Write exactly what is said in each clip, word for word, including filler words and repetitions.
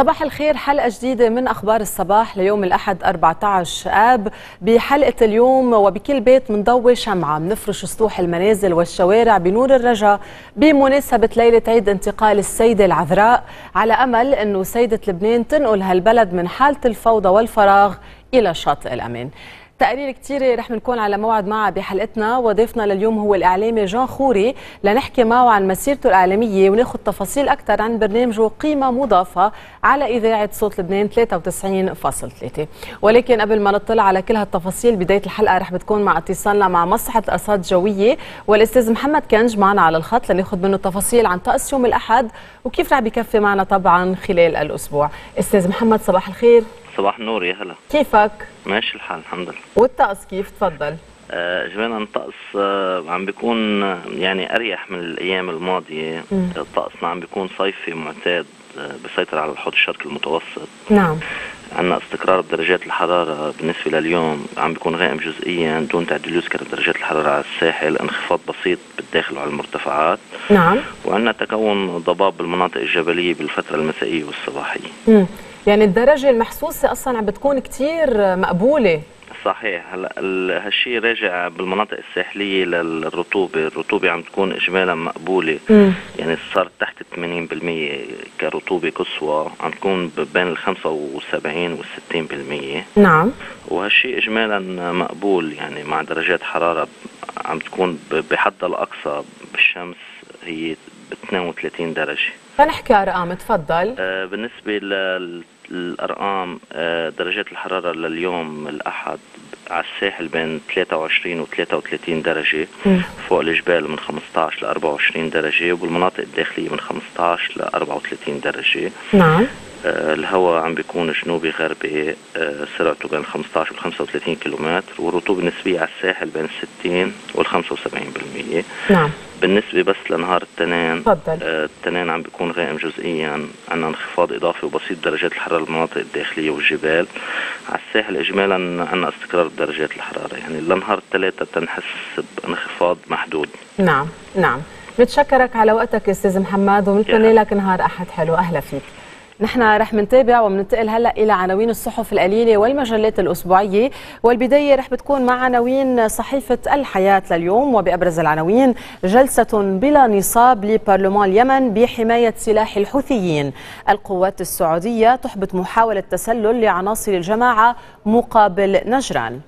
صباح الخير، حلقة جديدة من أخبار الصباح ليوم الأحد أربعة عشر آب. بحلقة اليوم وبكل بيت منضوي شمعة، منفرش سطوح المنازل والشوارع بنور الرجاء بمناسبة ليلة عيد انتقال السيدة العذراء، على أمل أنه سيدة لبنان تنقل هالبلد من حالة الفوضى والفراغ إلى شاطئ الأمان. تقارير كتيرة رح نكون على موعد معها بحلقتنا، وضيفنا لليوم هو الإعلامي جان خوري لنحكي معه عن مسيرته الإعلامية وناخذ تفاصيل أكثر عن برنامجه قيمة مضافة على إذاعة صوت لبنان ثلاثة وتسعين فاصلة ثلاثة. ولكن قبل ما نطلع على كل هالتفاصيل، بداية الحلقة رح بتكون مع اتصالنا مع مصلحة الأرصاد الجوية، والأستاذ محمد كنج معنا على الخط لناخذ منه تفاصيل عن طقس يوم الأحد وكيف رح بكفي معنا طبعا خلال الأسبوع. أستاذ محمد صباح الخير. صباح النور، يا هلا. كيفك؟ ماشي الحال الحمد لله. والطقس كيف؟ تفضل. آه جبنا الطقس آه عم بيكون يعني اريح من الايام الماضيه، طقسنا عم بيكون صيفي معتاد، آه بيسيطر على الحوض الشرقي المتوسط. نعم. عندنا استقرار بدرجات الحراره بالنسبه لليوم، عم بيكون غائم جزئيا دون تعديل يذكر بدرجات الحراره على الساحل، انخفاض بسيط بالداخل وعلى المرتفعات. نعم. وعندنا تكون ضباب بالمناطق الجبليه بالفتره المسائيه والصباحيه. امم يعني الدرجة المحسوسة أصلاً عم بتكون كتير مقبولة. صحيح. هلا هالشيء راجع بالمناطق الساحلية للرطوبة، الرطوبة عم تكون إجمالا مقبولة، مم. يعني صارت تحت ثمانين بالمية كرطوبة قصوى، عم تكون بين ال خمسة وسبعين والستين بالمية. نعم. وهالشيء إجمالا مقبول، يعني مع درجات حرارة عم تكون بحد الأقصى بالشمس هي اثنين وثلاثين درجة. فنحكي أرقام تفضل. آه بالنسبة للأرقام، آه درجات الحرارة لليوم الأحد على الساحل بين ثلاثة وعشرين وثلاثة وثلاثين درجة، م. فوق الجبال من خمسة عشر لأربعة وعشرين درجة، وبالمناطق الداخلية من خمسة عشر لأربعة وثلاثين درجة. نعم. آه الهواء عم بيكون جنوبي غربي، آه سرعته بين خمسة عشر وخمسة وثلاثين كيلومتر، والرطوبة النسبية على الساحل بين ستين والخمسة وسبعين بالمية. نعم. بالنسبة بس لنهار التنين، آه التنين عم بيكون غائم جزئيا، عندنا انخفاض إضافي وبسيط درجات الحرارة بالمناطق الداخلية والجبال. على الساحل إجمالا عندنا استقرار درجات الحرارة، يعني لنهار الثلاثة تنحس بانخفاض محدود. نعم نعم. بتشكرك على وقتك أستاذ محمد، وبنتمنى لك نهار أحد حلو. أهلا فيك. نحن رح منتابع ومننتقل هلا الى عناوين الصحف القليله والمجلات الاسبوعيه، والبدايه رح بتكون مع عناوين صحيفه الحياه لليوم. وبابرز العناوين: جلسه بلا نصاب لبرلمان اليمن بحمايه سلاح الحوثيين، القوات السعوديه تحبط محاوله تسلل لعناصر الجماعه مقابل نجران،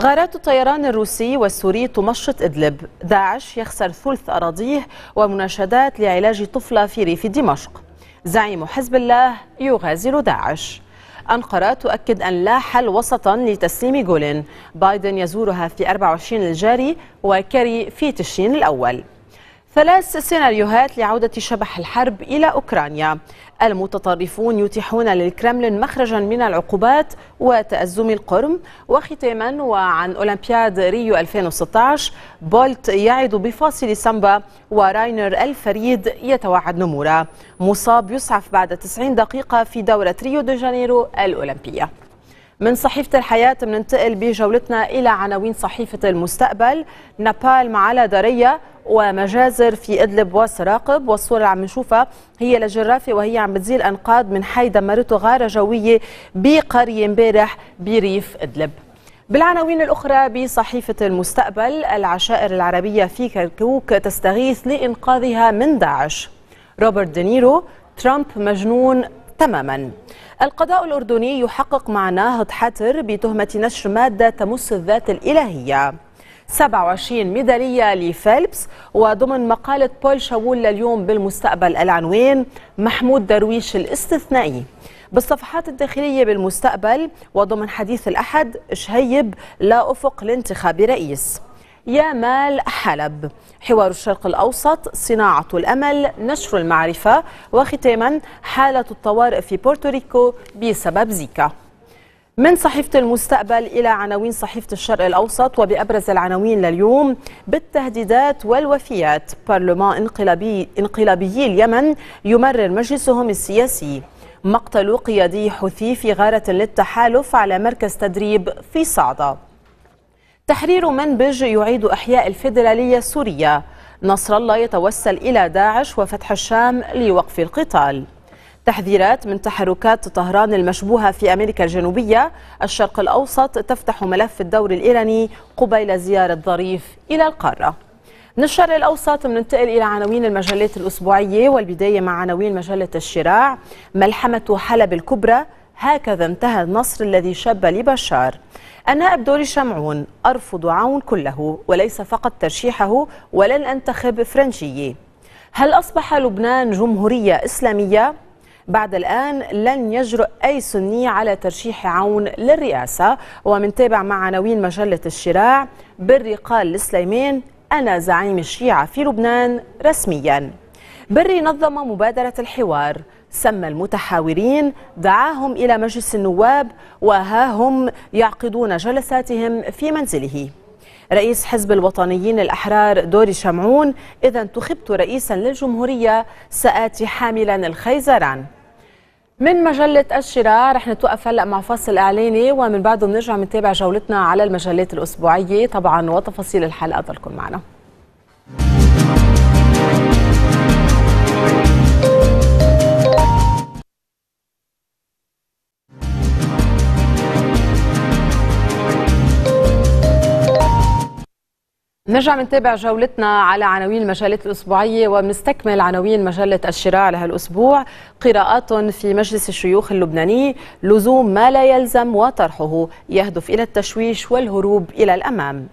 غارات الطيران الروسي والسوري تمشط ادلب، داعش يخسر ثلث اراضيه، ومناشدات لعلاج طفله في ريف دمشق، زعيم حزب الله يغازل داعش، أنقرة تؤكد أن لا حل وسطا لتسليم جولان، بايدن يزورها في أربعة وعشرين الجاري وكري في تشرين الأول، ثلاث سيناريوهات لعودة شبح الحرب إلى أوكرانيا، المتطرفون يتيحون للكرملين مخرجا من العقوبات وتأزم القرم، وختاما وعن أولمبياد ريو ألفين وستة عشر، بولت يعد بفاصل سامبا، وراينر الفريد يتوعد نمورا، مصاب يسعف بعد تسعين دقيقة في دورة ريو دي جانيرو الأولمبية. من صحيفة الحياة بننتقل بجولتنا إلى عناوين صحيفة المستقبل: نابال مع دارية ومجازر في إدلب وسراقب، والصورة اللي عم نشوفها هي لجرافة وهي عم بتزيل أنقاض من حي دمرته غارة جوية بقرية امبارح بريف إدلب. بالعناوين الأخرى بصحيفة المستقبل: العشائر العربية في كركوك تستغيث لإنقاذها من داعش، روبرت دينيرو ترامب مجنون تماما، القضاء الأردني يحقق مع ناهض حتر بتهمة نشر مادة تمس الذات الإلهية، سبعة وعشرين ميدالية لفيلبس. وضمن مقالة بول شاول لليوم بالمستقبل العنوان: محمود درويش الاستثنائي. بالصفحات الداخلية بالمستقبل وضمن حديث الأحد: شهيب لا أفق لانتخاب رئيس، يا مال حلب، حوار الشرق الأوسط، صناعة الأمل، نشر المعرفة، وختاما حالة الطوارئ في بورتوريكو بسبب زيكا. من صحيفة المستقبل إلى عناوين صحيفة الشرق الأوسط، وبأبرز العناوين لليوم: بالتهديدات والوفيات، برلمان انقلابي انقلابيي اليمن يمرر مجلسهم السياسي، مقتل قيادي حوثي في غارة للتحالف على مركز تدريب في صعدة، تحرير منبج يعيد إحياء الفيدرالية السورية، نصر الله يتوسل إلى داعش وفتح الشام لوقف القتال، تحذيرات من تحركات طهران المشبوهة في أمريكا الجنوبية. الشرق الأوسط تفتح ملف الدور الإيراني قبيل زيارة ظريف إلى القارة. من الشرق الأوسط بننتقل إلى عناوين المجلات الأسبوعية، والبداية مع عناوين مجلة الشراع. ملحمة حلب الكبرى، هكذا انتهى النصر الذي شب لبشار. النائب دوري شمعون، أرفض عون كله وليس فقط ترشيحه، ولن أنتخب فرنجية. هل أصبح لبنان جمهورية إسلامية؟ بعد الآن لن يجرؤ أي سني على ترشيح عون للرئاسة. ومنتابع مع عناوين مجلة الشراع. بري قال لسليمان أنا زعيم الشيعة في لبنان رسميا. بري نظم مبادرة الحوار، سمى المتحاورين، دعاهم إلى مجلس النواب، وهاهم يعقدون جلساتهم في منزله. رئيس حزب الوطنيين الأحرار دوري شمعون، إذا انتخبت رئيسا للجمهورية سآتي حاملا الخيزران. من مجلة الشراع رح نتوقف هلأ مع فاصل إعلاني، ومن بعده بنرجع نتابع جولتنا على المجلات الأسبوعية طبعا وتفاصيل الحلقة. ضلكم معنا. نرجع نتابع جولتنا على عناوين المجلات الأسبوعية، وبنستكمل عناوين مجلة الشراع لهالأسبوع. قراءات في مجلس الشيوخ اللبناني، لزوم ما لا يلزم وطرحه يهدف إلى التشويش والهروب إلى الأمام.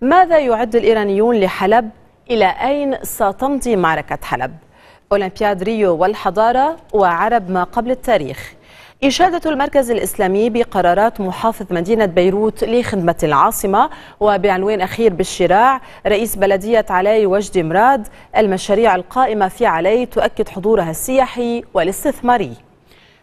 ماذا يعد الإيرانيون لحلب؟ إلى أين ستمضي معركة حلب؟ أولمبياد ريو والحضارة وعرب ما قبل التاريخ. إشادة المركز الإسلامي بقرارات محافظ مدينة بيروت لخدمة العاصمة. وبعنوان أخير بالشراع، رئيس بلدية علي وجدي مراد، المشاريع القائمة في علي تؤكد حضورها السياحي والاستثماري.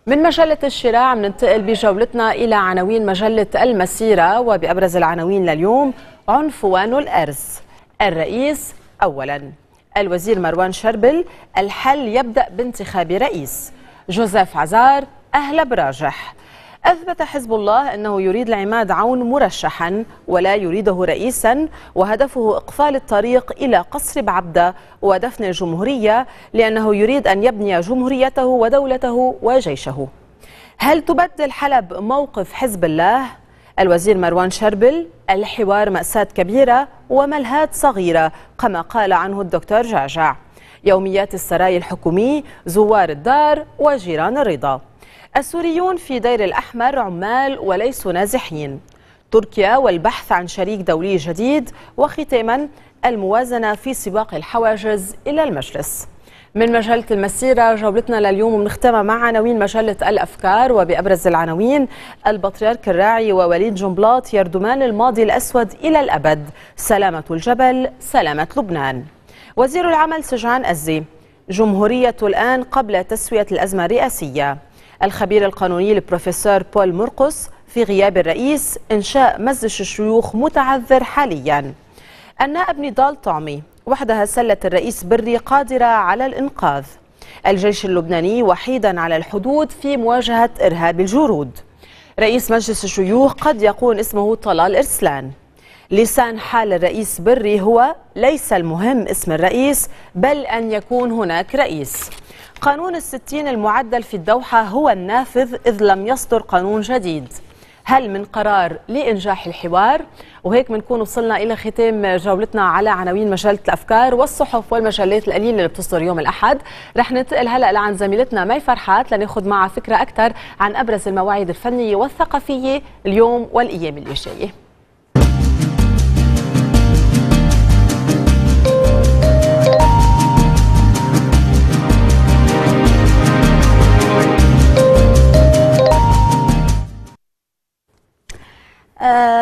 من مجلة الشراع بننتقل بجولتنا إلى عناوين مجلة المسيرة، وبأبرز العناوين لليوم عنفوان الأرز، الرئيس أولا، الوزير مروان شربل، الحل يبدأ بانتخاب رئيس، جوزيف عزار أهلا براجح. أثبت حزب الله أنه يريد العماد عون مرشحا ولا يريده رئيسا، وهدفه إقفال الطريق إلى قصر بعبدة ودفن الجمهورية، لأنه يريد أن يبني جمهوريته ودولته وجيشه. هل تبدل حلب موقف حزب الله؟ الوزير مروان شربل، الحوار مأساة كبيرة وملهات صغيرة كما قال عنه الدكتور جعجع. يوميات السراي الحكومي، زوار الدار وجيران الرضا. السوريون في دير الأحمر عمال وليسوا نازحين. تركيا والبحث عن شريك دولي جديد. وختاما الموازنة في سباق الحواجز إلى المجلس. من مجلة المسيرة جولتنا لليوم ونختمها مع عناوين مجلة الأفكار، وبأبرز العناوين البطريرك الراعي ووليد جنبلاط يردمان الماضي الأسود إلى الأبد، سلامة الجبل سلامة لبنان. وزير العمل سجعان أزي، جمهورية الآن قبل تسوية الأزمة الرئاسية. الخبير القانوني البروفيسور بول مرقص، في غياب الرئيس إنشاء مجلس الشيوخ متعذر حاليا. النائب نضال طعمي، وحدها سلة الرئيس بري قادرة على الإنقاذ. الجيش اللبناني وحيدا على الحدود في مواجهة إرهاب الجرود. رئيس مجلس الشيوخ قد يكون اسمه طلال إرسلان. لسان حال الرئيس بري هو ليس المهم اسم الرئيس بل أن يكون هناك رئيس. قانون الستين المعدل في الدوحة هو النافذ إذ لم يصدر قانون جديد. هل من قرار لإنجاح الحوار؟ وهيك بنكون وصلنا إلى ختام جولتنا على عناوين مجلة الأفكار والصحف والمجلات القليلة اللي بتصدر يوم الأحد. رح ننتقل هلأ لعن زميلتنا مي فرحات لناخذ معها فكرة أكثر عن أبرز المواعيد الفنية والثقافية اليوم والأيام اللي جاية.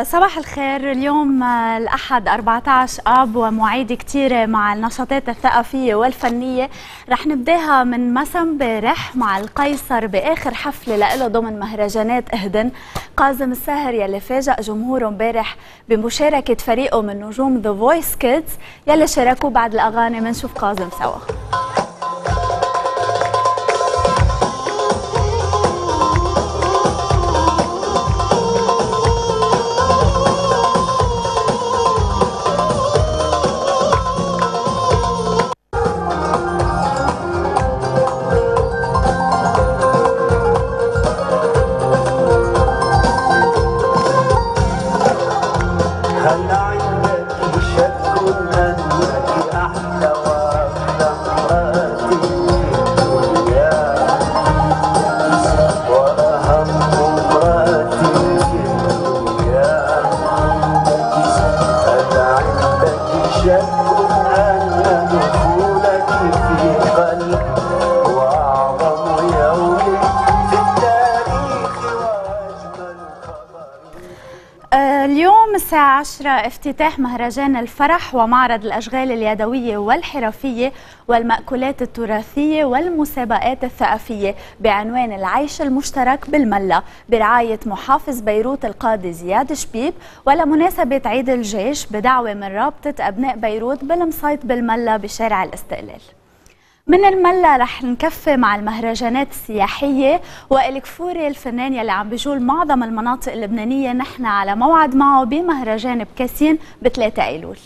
صباح الخير. اليوم الأحد أربعة عشر آب ومواعيد كتيرة مع النشاطات الثقافية والفنية. رح نبداها من مسا امبارح مع القيصر بآخر حفلة له ضمن مهرجانات إهدن. قاسم الساهر يلي فاجأ جمهوره امبارح بمشاركة فريقه من نجوم The Voice كيدز يلي شاركوا بعد الأغاني. منشوف قاسم سوا. الساعة عشرة افتتاح مهرجان الفرح ومعرض الأشغال اليدوية والحرفية والمأكولات التراثية والمسابقات الثقافية بعنوان العيش المشترك بالملة برعاية محافظ بيروت القاضي زياد شبيب، ولمناسبة عيد الجيش بدعوة من رابطة أبناء بيروت بالمصيط بالملة بشارع الاستقلال. من الملة رح نكفي مع المهرجانات السياحية والكفوري الفنان يلي عم بيجول معظم المناطق اللبنانية، نحن على موعد معه بمهرجان بكاسين ب ثلاثة أيلول.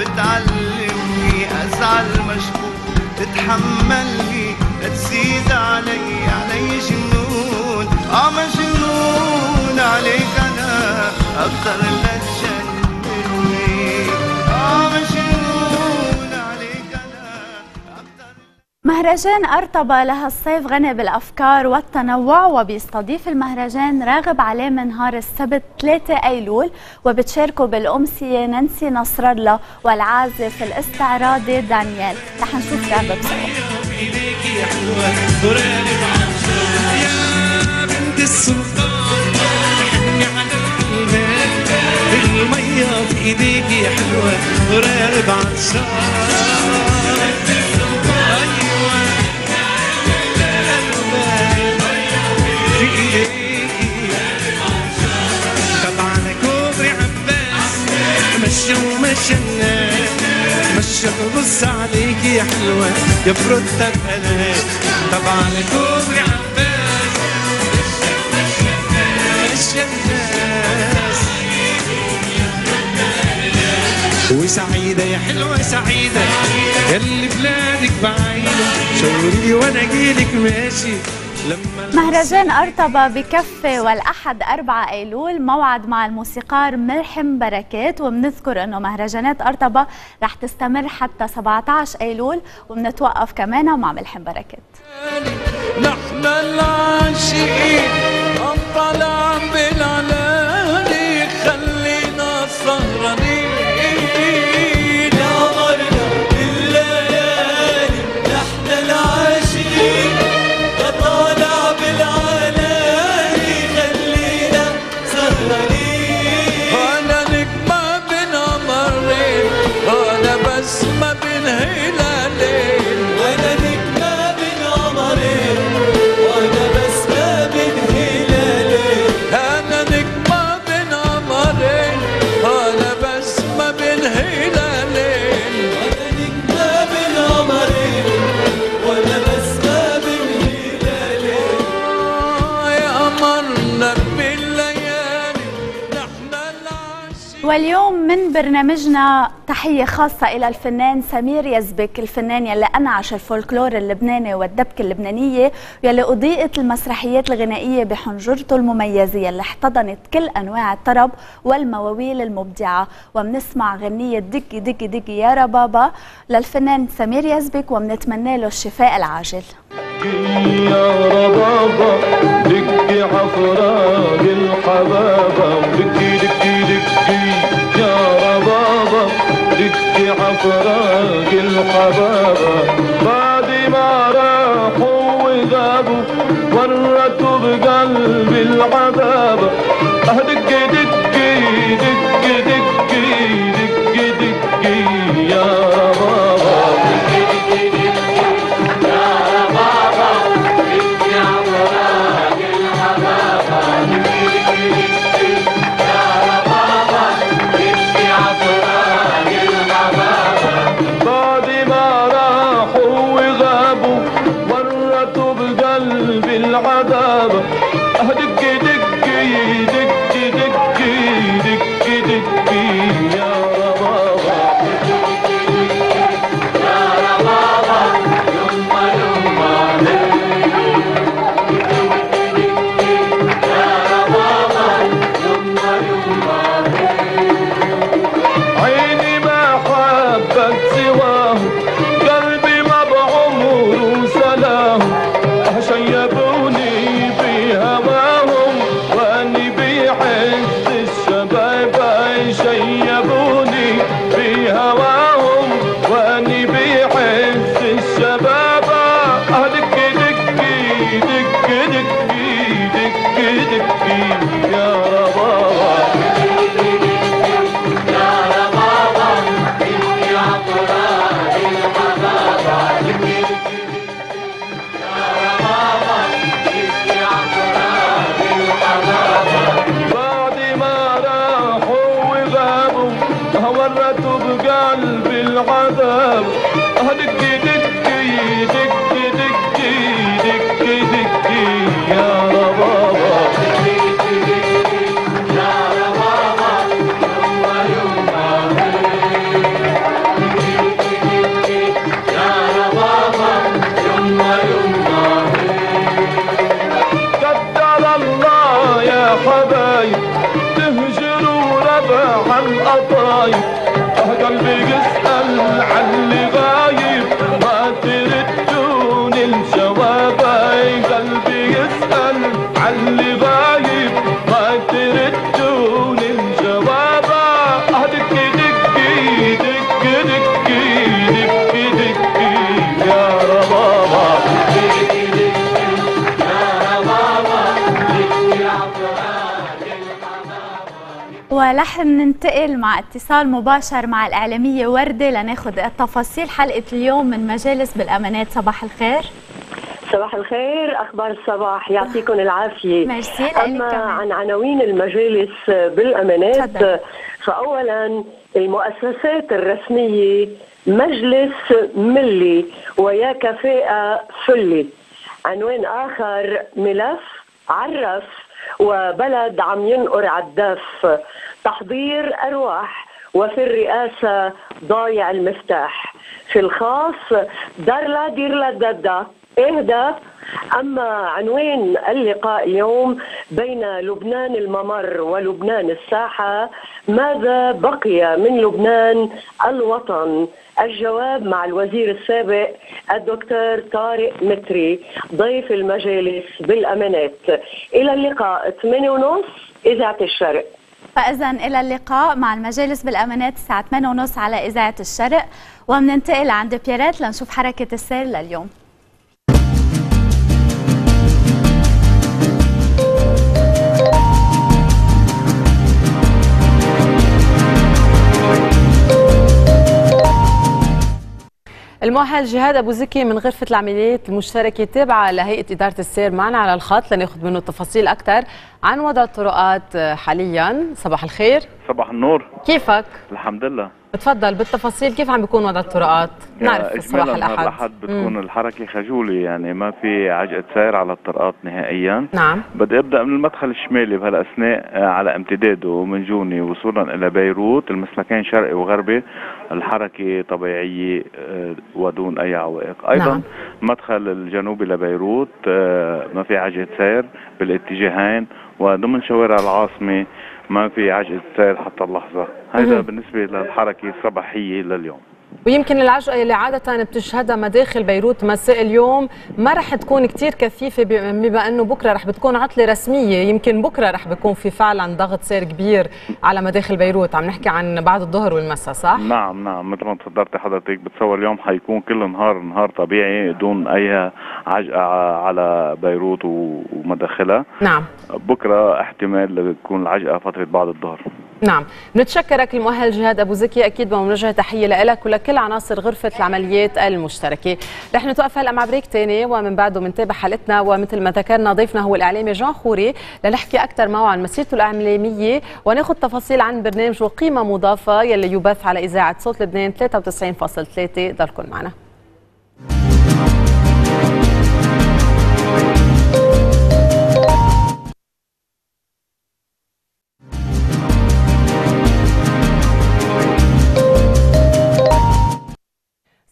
بتعلمني ازعل مشغول تتحملني تزيد علي علي جنون اه مجنون عليك انا اكثر ما تجنني اه مجنون. مهرجان أرطبة لهالصيف غني بالأفكار والتنوع، وبيستضيف المهرجان راغب علي من نهار السبت ثلاثة أيلول، وبتشاركوا بالأمسية نانسي نصر الله والعازف الاستعراضي دانيال. رح نشوف راغب سوا. مشى ومشى مشى ببص عليك يا حلوة يا بردة بقلبي طبعا الكوبري عباس مشى الناس وسعيدة يا حلوة سعيدة ياللي بلادك بعيدة شوري وانا جيلك ماشي. مهرجان أرطبة بكفي، والأحد أربعة أيلول موعد مع الموسيقار ملحم بركات، وبنذكر أنه مهرجانات أرطبة رح تستمر حتى سبعة عشر أيلول، وبنتوقف كمان مع ملحم بركات. نحن العاشقين الطلع بالعلالي خلينا سهرانين واليوم من برنامجنا تحية خاصة إلى الفنان سمير يزبك، الفنان يلي أنعش الفولكلور اللبناني والدبكة اللبنانية، يلي أضيئت المسرحيات الغنائية بحنجرته المميزة يلي احتضنت كل أنواع الطرب والمواويل المبدعة. وبنسمع غنية دقي دقي دقي يا ربابا للفنان سمير يزبك، وبنتمنى له الشفاء العاجل. يا ربابا دقي حفران الحبابة ودقي دقي دقي يا ربابا دقي حفران الحبابة بعد ما راحوا وذابوا ورطوا بقلب العذابة اه دقي دقي دقي دقي دقي دقي يا ربابا دقي دقي دقي يا ربابا دقي حفران الحبابة دقي دقي دقي بعد ما راحوا وغابوا ورطوا بقلب العذاب تورط بقلبي العذاب. دك دك دك دك دك دك يا ربابا دك دك يا ربابا يوم يوم يا ربابا يوم يوم قدر الله يا حبايب تهجروا ربع القطايب. قلبي يسأل عن اللي غايب ما تردون الجواب. قلبي يسأل عن اللي غايب ما تردون الجواب. دك دكي دك دكي دك دكي يا ربابا دك دكي يا ربابا دك عطاء. ورح ننتقل مع اتصال مباشر مع الإعلامية وردة لناخذ تفاصيل حلقة اليوم من مجالس بالأمانات. صباح الخير. صباح الخير، أخبار الصباح يعطيكم العافية. ميرسي. أما عن عناوين المجالس بالأمانات تفضل. فأولا المؤسسات الرسمية مجلس ملي ويا كفاءة فلي. عنوان آخر ملف عرف وبلد عم ينقر عالدف. تحضير أرواح وفي الرئاسة ضايع المفتاح. في الخاص دار لا دير لا دادا اهدى. أما عنوان اللقاء اليوم بين لبنان الممر ولبنان الساحة، ماذا بقي من لبنان الوطن؟ الجواب مع الوزير السابق الدكتور طارق متري ضيف المجالس بالأمانات. إلى اللقاء ثمانية وثلاثين إذاعة الشرق. فإذا إلى اللقاء مع المجالس بالأمانات الساعة ثمانية وثلاثين على إذاعة الشرق. ومننتقل عند بيارات لنشوف حركة السير لليوم. المؤهل جهاد ابو زكي من غرفه العمليات المشتركه تابعه لهيئه اداره السير معنا على الخط لناخذ منه تفاصيل اكثر عن وضع الطرقات حاليا. صباح الخير. صباح النور. كيفك؟ الحمد لله. تفضل بالتفاصيل، كيف عم بيكون وضع الطرقات؟ نعرف الصباح الاحد الاحد بتكون الحركه خجوله، يعني ما في عجقه سير على الطرقات نهائيا. نعم. بدي ابدا من المدخل الشمالي بهالاثناء على امتداده من جوني وصولا الى بيروت، المسلكين شرقي وغربي الحركه طبيعيه ودون اي عوائق. ايضا نعم. مدخل الجنوبي لبيروت ما في عجقه سير بالاتجاهين، وضمن شوارع العاصمه ما في عجقة سير حتى اللحظة. هذا بالنسبة للحركة الصباحية لليوم. ويمكن العجقة اللي عادة بتشهدها مداخل بيروت مساء اليوم ما رح تكون كتير كثيفة، بما أنه بكرة رح بتكون عطلة رسمية. يمكن بكرة رح بيكون في فعلا ضغط سير كبير على مداخل بيروت، عم نحكي عن بعد الظهر والمساء صح؟ نعم نعم، مثل ما تفضلتي حضرتك بتصور اليوم حيكون كل نهار نهار طبيعي دون أي عجقة على بيروت ومداخلها. نعم. بكرة احتمال تكون العجقة فترة بعد الظهر. نعم، نتشكرك المؤهل جهاد أبو زكي، أكيد بموجهة تحية لك ولكل عناصر غرفة العمليات المشتركة. رح نتوقف هلأ مع بريك تاني ومن بعده بنتابع حلقتنا، ومثل ما ذكرنا ضيفنا هو الإعلامي جان خوري لنحكي أكثر معه عن مسيرته الإعلامية وناخذ تفاصيل عن برنامجه قيمة مضافة يلي يبث على إذاعة صوت لبنان ثلاثة وتسعين فاصلة ثلاثة. ضلكم معنا.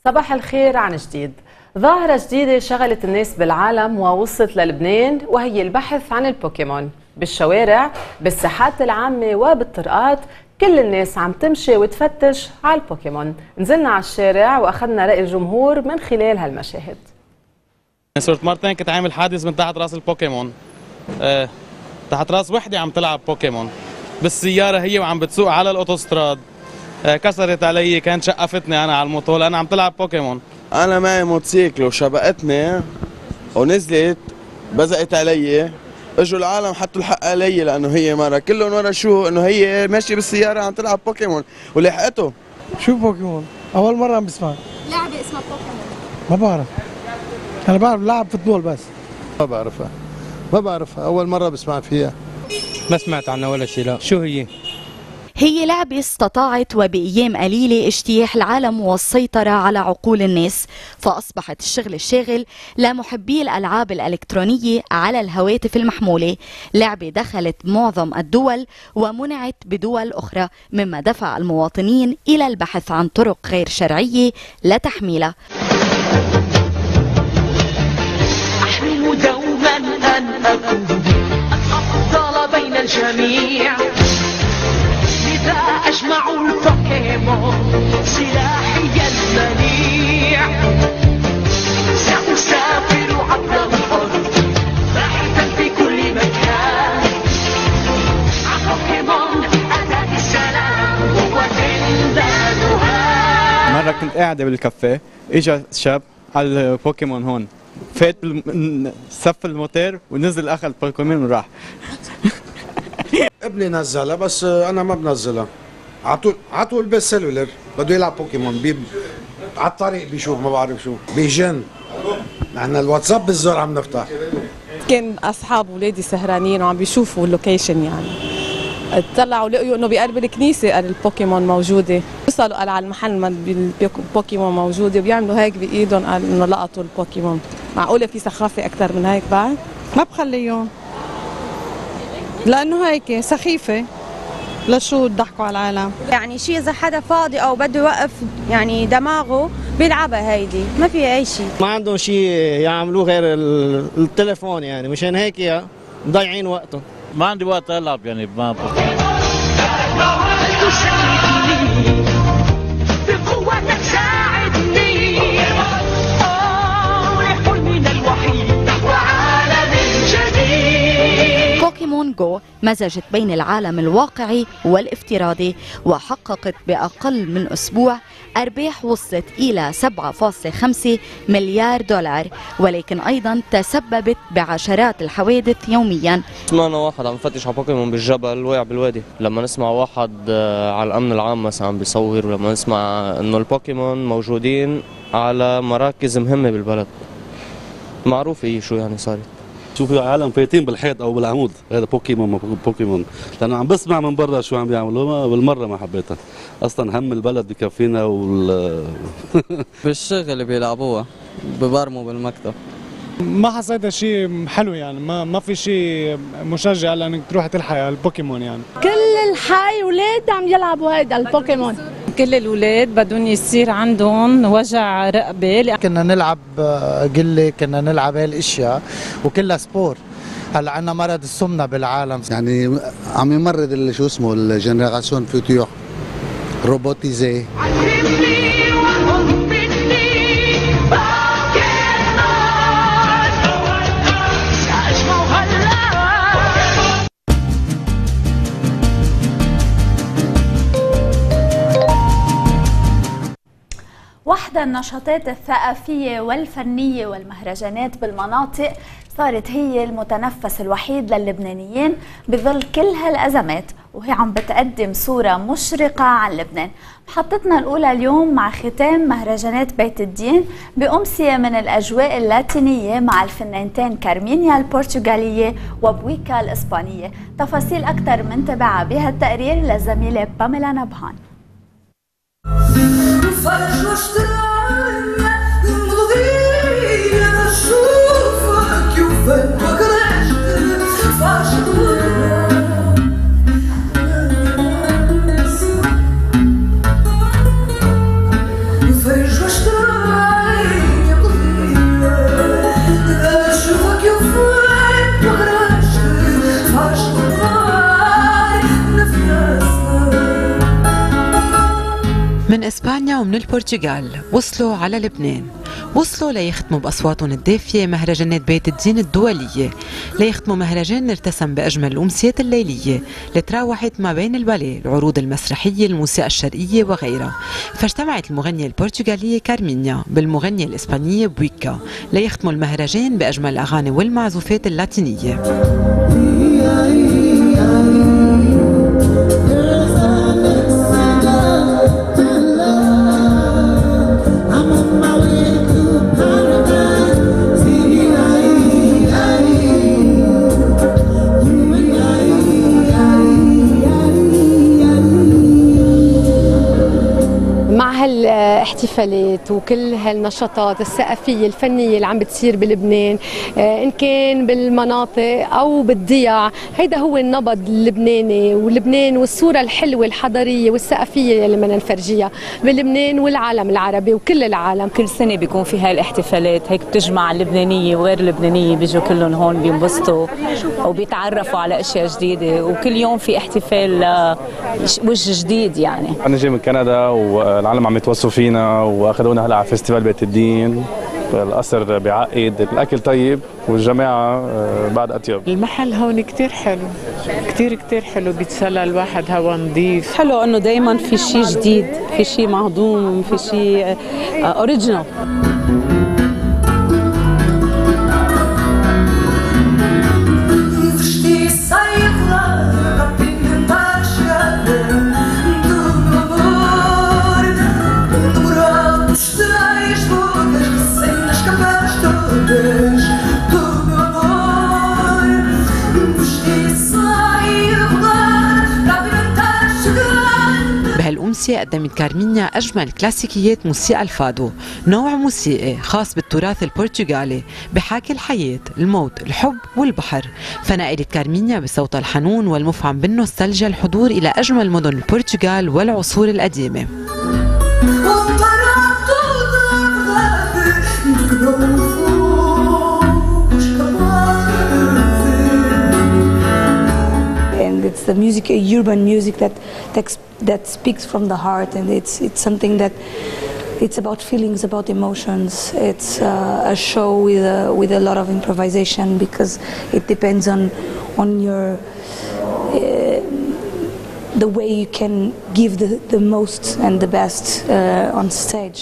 صباح الخير عن جديد. ظاهرة جديدة شغلت الناس بالعالم ووصلت للبنان، وهي البحث عن البوكيمون. بالشوارع، بالساحات العامة وبالطرقات كل الناس عم تمشي وتفتش على البوكيمون. نزلنا على الشارع وأخذنا رأي الجمهور من خلال هالمشاهد. صرت مرتين كنت عامل حادث من تحت راس البوكيمون. أه تحت راس وحدة عم تلعب بوكيمون بالسيارة هي وعم بتسوق على الأوتوستراد. كسرت علي، كانت شقفتني انا على الموتور، انا عم تلعب بوكيمون. انا معي موتوسيكل وشبقتني ونزلت بزقت علي، اجوا العالم حطوا الحق علي لانه هي مره كلهم ورا شو انه هي ماشيه بالسياره عم تلعب بوكيمون ولحقته. شو بوكيمون؟ اول مره عم بسمع لعبه اسمها بوكيمون. ما بعرف، انا بعرف لعب فوتبول بس ما بعرفها ما بعرفها اول مره بسمع فيها، ما سمعت عنها ولا شيء. لا شو هي؟ هي لعبة استطاعت وبأيام قليلة اجتياح العالم والسيطرة على عقول الناس، فأصبحت الشغل الشاغل لمحبي الألعاب الإلكترونية على الهواتف المحمولة، لعبة دخلت معظم الدول ومنعت بدول أخرى، مما دفع المواطنين إلى البحث عن طرق غير شرعية لتحميلها. أحلم دوما أن أكون الأفضل بين الجميع، أجمع البوكيمون سلاحي المنيع، سأسافر عبر الأرض باحثا في كل مكان، عن بوكيمون أتاني السلام وزندانها. مرة كنت قاعدة بالكافيه، إجا شاب على البوكيمون هون، فات صف الموتير ونزل أخذ البوكيمون وراح. ابني نزلها بس أنا ما بنزلها، عطول عطول بس سيلولر بده يلعب بوكيمون بيب على الطريق بيشوف ما بعرف شو بيجن. نحن الواتساب بالزور عم نفتح. كان اصحاب اولادي سهرانين وعم بيشوفوا اللوكيشن، يعني طلعوا لقوا انه بقرب الكنيسه قال البوكيمون موجوده، وصلوا قال على المحل ما البوكيمون موجوده وبيعملوا هيك بايدهم قال انه لقطوا البوكيمون. معقوله في سخافه اكثر من هيك بعد؟ ما بخليهم لانه هيك سخيفه، لشو تضحكوا على العالم؟ يعني شيء اذا حدا فاضي او بده يوقف يعني دماغه بيلعبها هيدي، ما في اي شيء، ما عندهم شيء يعملوه غير التليفون، يعني مشان هيك مضيعين وقتهم. ما عندي وقت العب يعني، ما بوكيمون جو مزجت بين العالم الواقعي والافتراضي، وحققت بأقل من أسبوع أرباح وصلت إلى سبعة فاصلة خمسة مليار دولار، ولكن أيضا تسببت بعشرات الحوادث يوميا. سمعنا واحد عم يفتش على بوكيمون بالجبل وقع بالوادي، لما نسمع واحد على الأمن العام مثلا عم بيصور، لما نسمع إنه البوكيمون موجودين على مراكز مهمة بالبلد معروفة إيه شو يعني صارت. شوف العالم فايتين بالحيط او بالعمود، هذا بوكيمون بوكيمون، لانه عم بسمع من برا شو عم بيعملوا بالمره، ما حبيتها اصلا، هم البلد بكفينا وال بالشغل بيلعبوها ببرموا بالمكتب. ما حسيتها شيء حلو يعني، ما ما في شيء مشجع لانك تروح تلحق على البوكيمون يعني. كل الحي اولاد عم يلعبوا هيدا البوكيمون، كل الاولاد بدهم يصير عندهم وجع رقبه. كنا نلعب قله، كنا نلعب هالاشياء وكلها سبور. هلا عندنا مرض السمنه بالعالم، يعني عم يمرض شو اسمه الجنراسيون فيوتيور روبوتيزي. واحدة النشاطات الثقافية والفنية والمهرجانات بالمناطق صارت هي المتنفس الوحيد للبنانيين بظل كل هالأزمات، وهي عم بتقدم صورة مشرقة عن لبنان. محطتنا الأولى اليوم مع ختام مهرجانات بيت الدين بأمسية من الأجواء اللاتينية مع الفنانتين كارمينيا البرتغالية وبويكا الإسبانية. تفاصيل أكثر من تبعها بهالتقرير للزميلة باميلا نبهان. من إسبانيا ومن البرتغال وصلوا على لبنان، وصلوا ليختموا بأصواتهم الدافية مهرجانات بيت الدين الدولية، ليختموا مهرجان ارتسم بأجمل الأمسيات الليلية اللي تراوحت ما بين الباليه، العروض المسرحية، الموسيقى الشرقية وغيرها. فاجتمعت المغنية البرتغالية كارمينيا بالمغنية الإسبانية بويكا ليختموا المهرجان بأجمل الأغاني والمعزوفات اللاتينية. احتفالات وكل هالنشاطات الثقافيه الفنيه اللي عم بتصير بلبنان ان كان بالمناطق او بالضياع، هيدا هو النبض اللبناني ولبنان والصوره الحلوه الحضاريه والثقافيه اللي بدنا نفرجيها بلبنان والعالم العربي وكل العالم. كل سنه بيكون في هاي الاحتفالات هيك بتجمع اللبنانيه وغير اللبنانيه، بيجوا كلهم هون بينبسطوا وبيتعرفوا على اشياء جديده، وكل يوم في احتفال وجه جديد. يعني انا جاي من كندا والعالم عم يتوصوا فينا واخذونا هلا على فيستيفال بيت الدين، القصر بيعقد، الاكل طيب والجماعه بعد اطيب. المحل هون كثير حلو، كثير كثير حلو، بيتسلى الواحد، هوا نظيف، حلو انه دائما في شيء جديد، في شيء مهضوم، في شيء اوريجينال. بهالأمسية قدمت كارمينيا أجمل كلاسيكيات موسيقى الفادو، نوع موسيقي خاص بالتراث البرتغالي بحاكي الحياة، الموت، الحب والبحر. فنقلت كارمينيا بصوتها الحنون والمفعم بالنوستالجيا الحضور إلى أجمل مدن البرتغال والعصور القديمة. It's the music, urban music that that speaks from the heart, and it's it's something that it's about feelings, about emotions. It's uh, a show with a, with a lot of improvisation because it depends on on your uh, the way you can give the, the most and the best uh, on stage.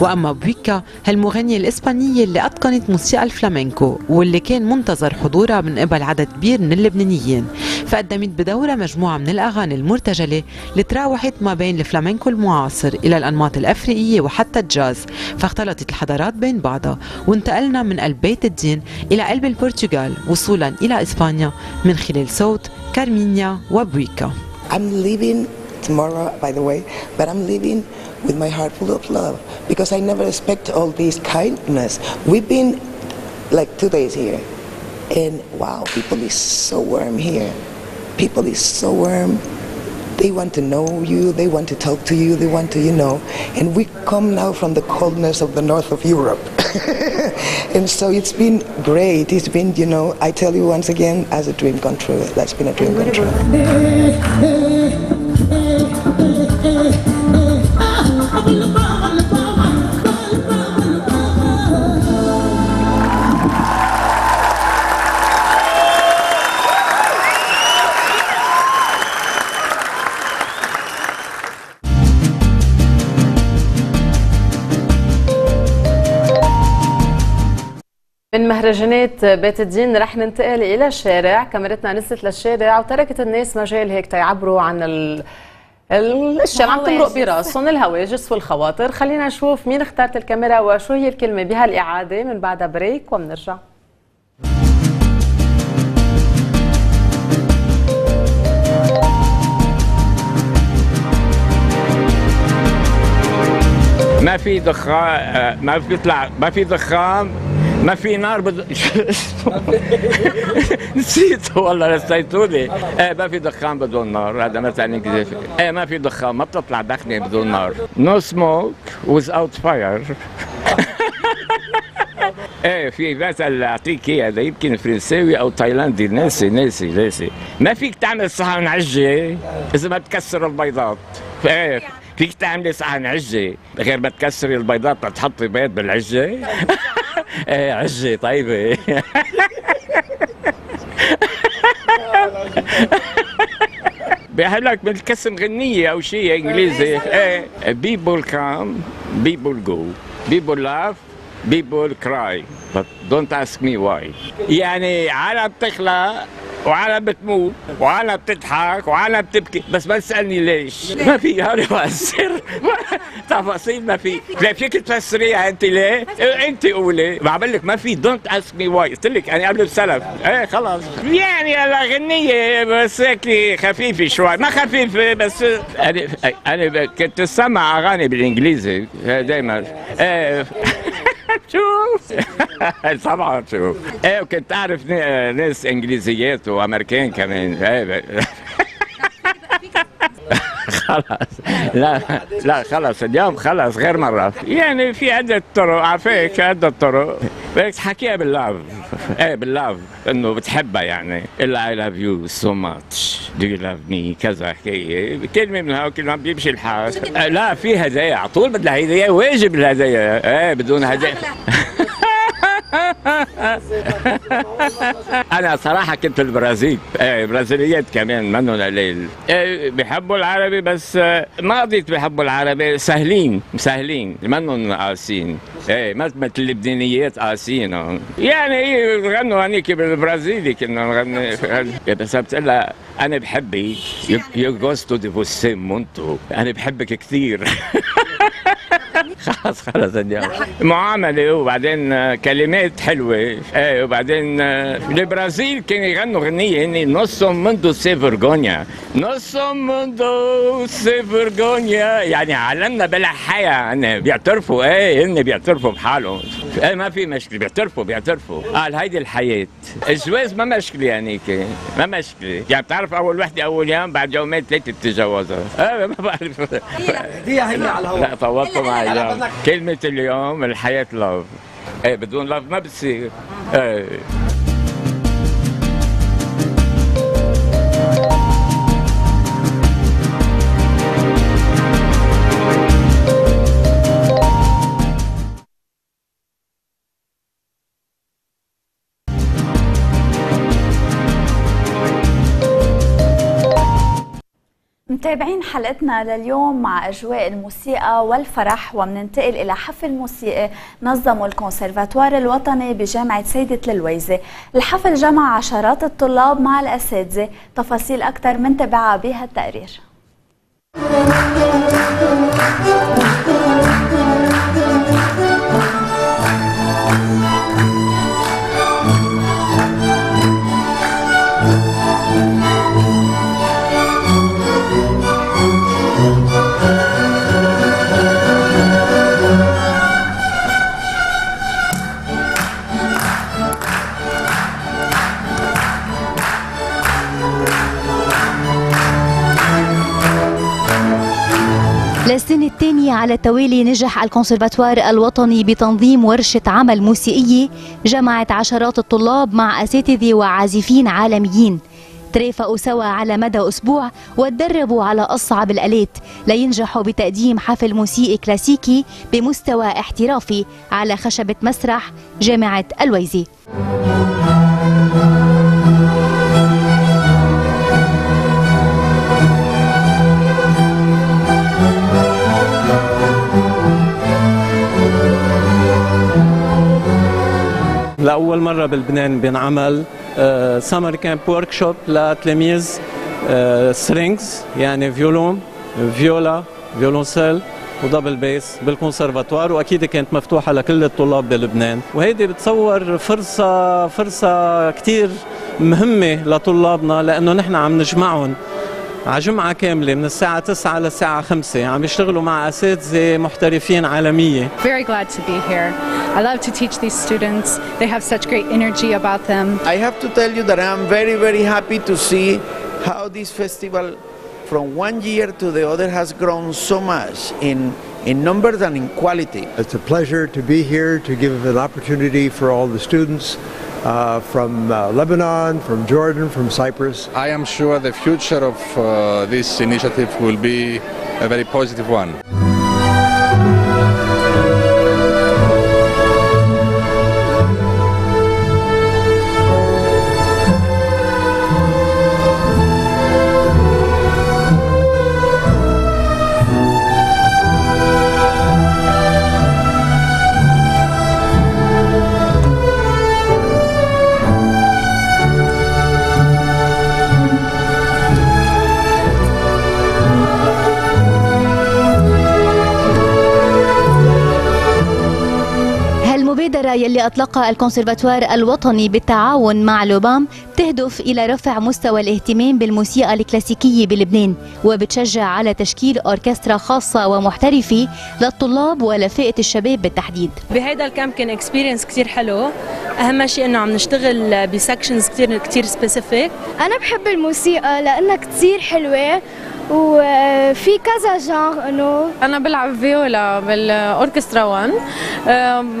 وأما بويكا هالمغنية الإسبانية اللي أتقنت موسيقى الفلامنكو واللي كان منتظر حضورها من قبل عدد كبير من اللبنانيين، فقدمت بدورها مجموعة من الأغاني المرتجلة اللي تراوحت ما بين الفلامنكو المعاصر إلى الأنماط الأفريقية وحتى الجاز، فاختلطت الحضارات بين بعضها وانتقلنا من قلب بيت الدين إلى قلب البرتغال وصولا إلى إسبانيا من خلال صوت كارمينيا وبويكا. I'm leaving tomorrow, by the way, but I'm leaving with my heart full of love because I never expect all this kindness. We've been like two days here, and wow, people is so warm here. People is so warm. They want to know you. They want to talk to you. They want to, you know. And we come now from the coldness of the north of Europe, and so it's been great. It's been, you know, I tell you once again, as a dream come true. That's been a dream come true. من مهرجانات بيت الدين رح ننتقل الى الشارع. كاميرتنا نزلت للشارع وتركت الناس مجال هيك تيعبروا عن ال الاشياء اللي عم تمرق براسهم، الهواجس والخواطر. خلينا نشوف مين اختارت الكاميرا وشو هي الكلمه بهالاعاده من بعدها بريك وبنرجع. ما في دخان، ما بيطلع، ما في دخان، ما في نار، بد... نسيته والله نسيته لي. ايه ما في دخان بدون نار، هذا مثلا انجليزي. ايه ما في دخان، ما بتطلع دخنه بدون نار. نو سموك ويزاوت فاير. ايه في مثل اعطيك اياه، هذا يمكن فرنساوي او تايلاندي، ناسي ناسي ناسي. ما فيك تعمل صحن عجه اذا ما بتكسر البيضات. ايه فيك تعملي صحن عجه غير ما تكسري البيضات، بتحطي بيض بالعجه. ايه عجه طيبه. بيحلك من الكسم غنيه او شيء انجليزي. ايه people come people go people laugh people cry but don't ask me why. يعني عالم بتخلق وعلا بتموت وعلا بتضحك وعلا بتبكي، بس ما تسالني ليش. ما في هون مؤثر تفاصيل ما في. لا فيك تفسريها انت ليه؟ انت قولي. بعمل لك ما في دونت اسك مي واي، قلت لك انا قبل بسلف. ايه خلص يعني الاغنيه بس هيك خفيفه شوي، ما خفيفه بس انا انا كنت سامع اغاني بالانجليزي دائما. ايه شوف طبعا شوف ايه، وكنت اعرف ناس انجليزيات وامريكان كمان. خلص لا لا خلص اليوم خلص غير مرة، يعني في عدة طرق على فكرة، عدة طرق بس حكيها باللاف. ايه باللاف انه بتحبها يعني الا اي لاف يو سو ماتش دو يو لاف مي كذا حكاية، كلمة من هاي كلمة بيمشي الحال. لا في هدايا على طول، بدها هدايا واجب الهدايا. ايه بدون هدايا أنا صراحة كنت البرازيل، إيه برازيليات كمان منهم قليل، إيه بحبوا العربي بس ما قضيت بحبوا العربي، سهلين مسهلين منهم قاسين، إيه ما مثل اللبنانيات قاسين يعني بغنوا هنيك بالبرازيلي كنا نغني. بس بتقول لها أنا بحبك يو غوستو دي فوسي مونتو، أنا بحبك كثير. خلص خلص اليوم معامله وبعدين كلمات حلوه. ايه وبعدين البرازيل كانوا يغنوا غنيه هني نصو مندو سي فيرغونيا، نصو مندو سي فيرغونيا، يعني عالمنا بلا حياه. يعني بيعترفوا ايه هن بيعترفوا بحالهم، ايه ما في مشكله، بيعترفوا بيعترفوا قال هيدي الحياه. الجواز ما مشكله يعني كي. ما مشكله يعني بتعرف اول وحده اول يوم بعد يومين ثلاثه بتتجوزها. ايه ما بعرف هي هي على الهواء. لا طولتوا معي. كلمة اليوم الحياة لاف، ايه بدون لاف ما بتصير. ايه متابعين حلقتنا لليوم مع أجواء الموسيقى والفرح، ومننتقل إلى حفل موسيقي نظمه الكونسرفاتوار الوطني بجامعة سيدة الويزة. الحفل جمع عشرات الطلاب مع الأساتذة، تفاصيل أكثر من تبعها بها التقرير. للسنة الثانية على التوالي نجح الكونسرفاتوار الوطني بتنظيم ورشة عمل موسيقية جمعت عشرات الطلاب مع أساتذة وعازفين عالميين، ترافقوا سوا على مدى أسبوع وتدربوا على أصعب الآلات لينجحوا بتقديم حفل موسيقي كلاسيكي بمستوى احترافي على خشبة مسرح جامعة الويزة. لأول مرة بلبنان بنعمل سمر كامب ورك شوب لتلاميذ سترينجز يعني فيولون فيولا فيولونسيل ودبل بيس بالكونسرفاتوار، واكيد كانت مفتوحه لكل الطلاب بلبنان، وهيدي بتصور فرصه فرصه كثير مهمه لطلابنا، لانه نحن عم نجمعهم على جمعه كامله من الساعه تسعة للساعه خمسة عم يشتغلوا مع اساتذه محترفين عالميه. Very glad to be here. I love to teach these students. They have such great energy about them. I have to tell you that I am very very happy to see how this festival from one year to the other has grown so much in in numbers and in quality. It's a pleasure to be here to give an opportunity for all the students Uh, from uh, Lebanon, from Jordan, from Cyprus. I am sure the future of uh, this initiative will be a very positive one. الدورة يلي أطلقها الكونسرفاتوار الوطني بالتعاون مع لوبام تهدف إلى رفع مستوى الاهتمام بالموسيقى الكلاسيكية بلبنان، وبتشجع على تشكيل أوركسترا خاصة ومحترفة للطلاب ولفئة الشباب بالتحديد. بهذا الكامب كان اكسبيرينس كثير حلو، أهم شيء إنه عم نشتغل بسكشنز كثير كثير سبيسيفيك. أنا بحب الموسيقى لأنها كثير حلوة وفي كذا جانر. انه انا بلعب فيولا بالاوركسترا واحد.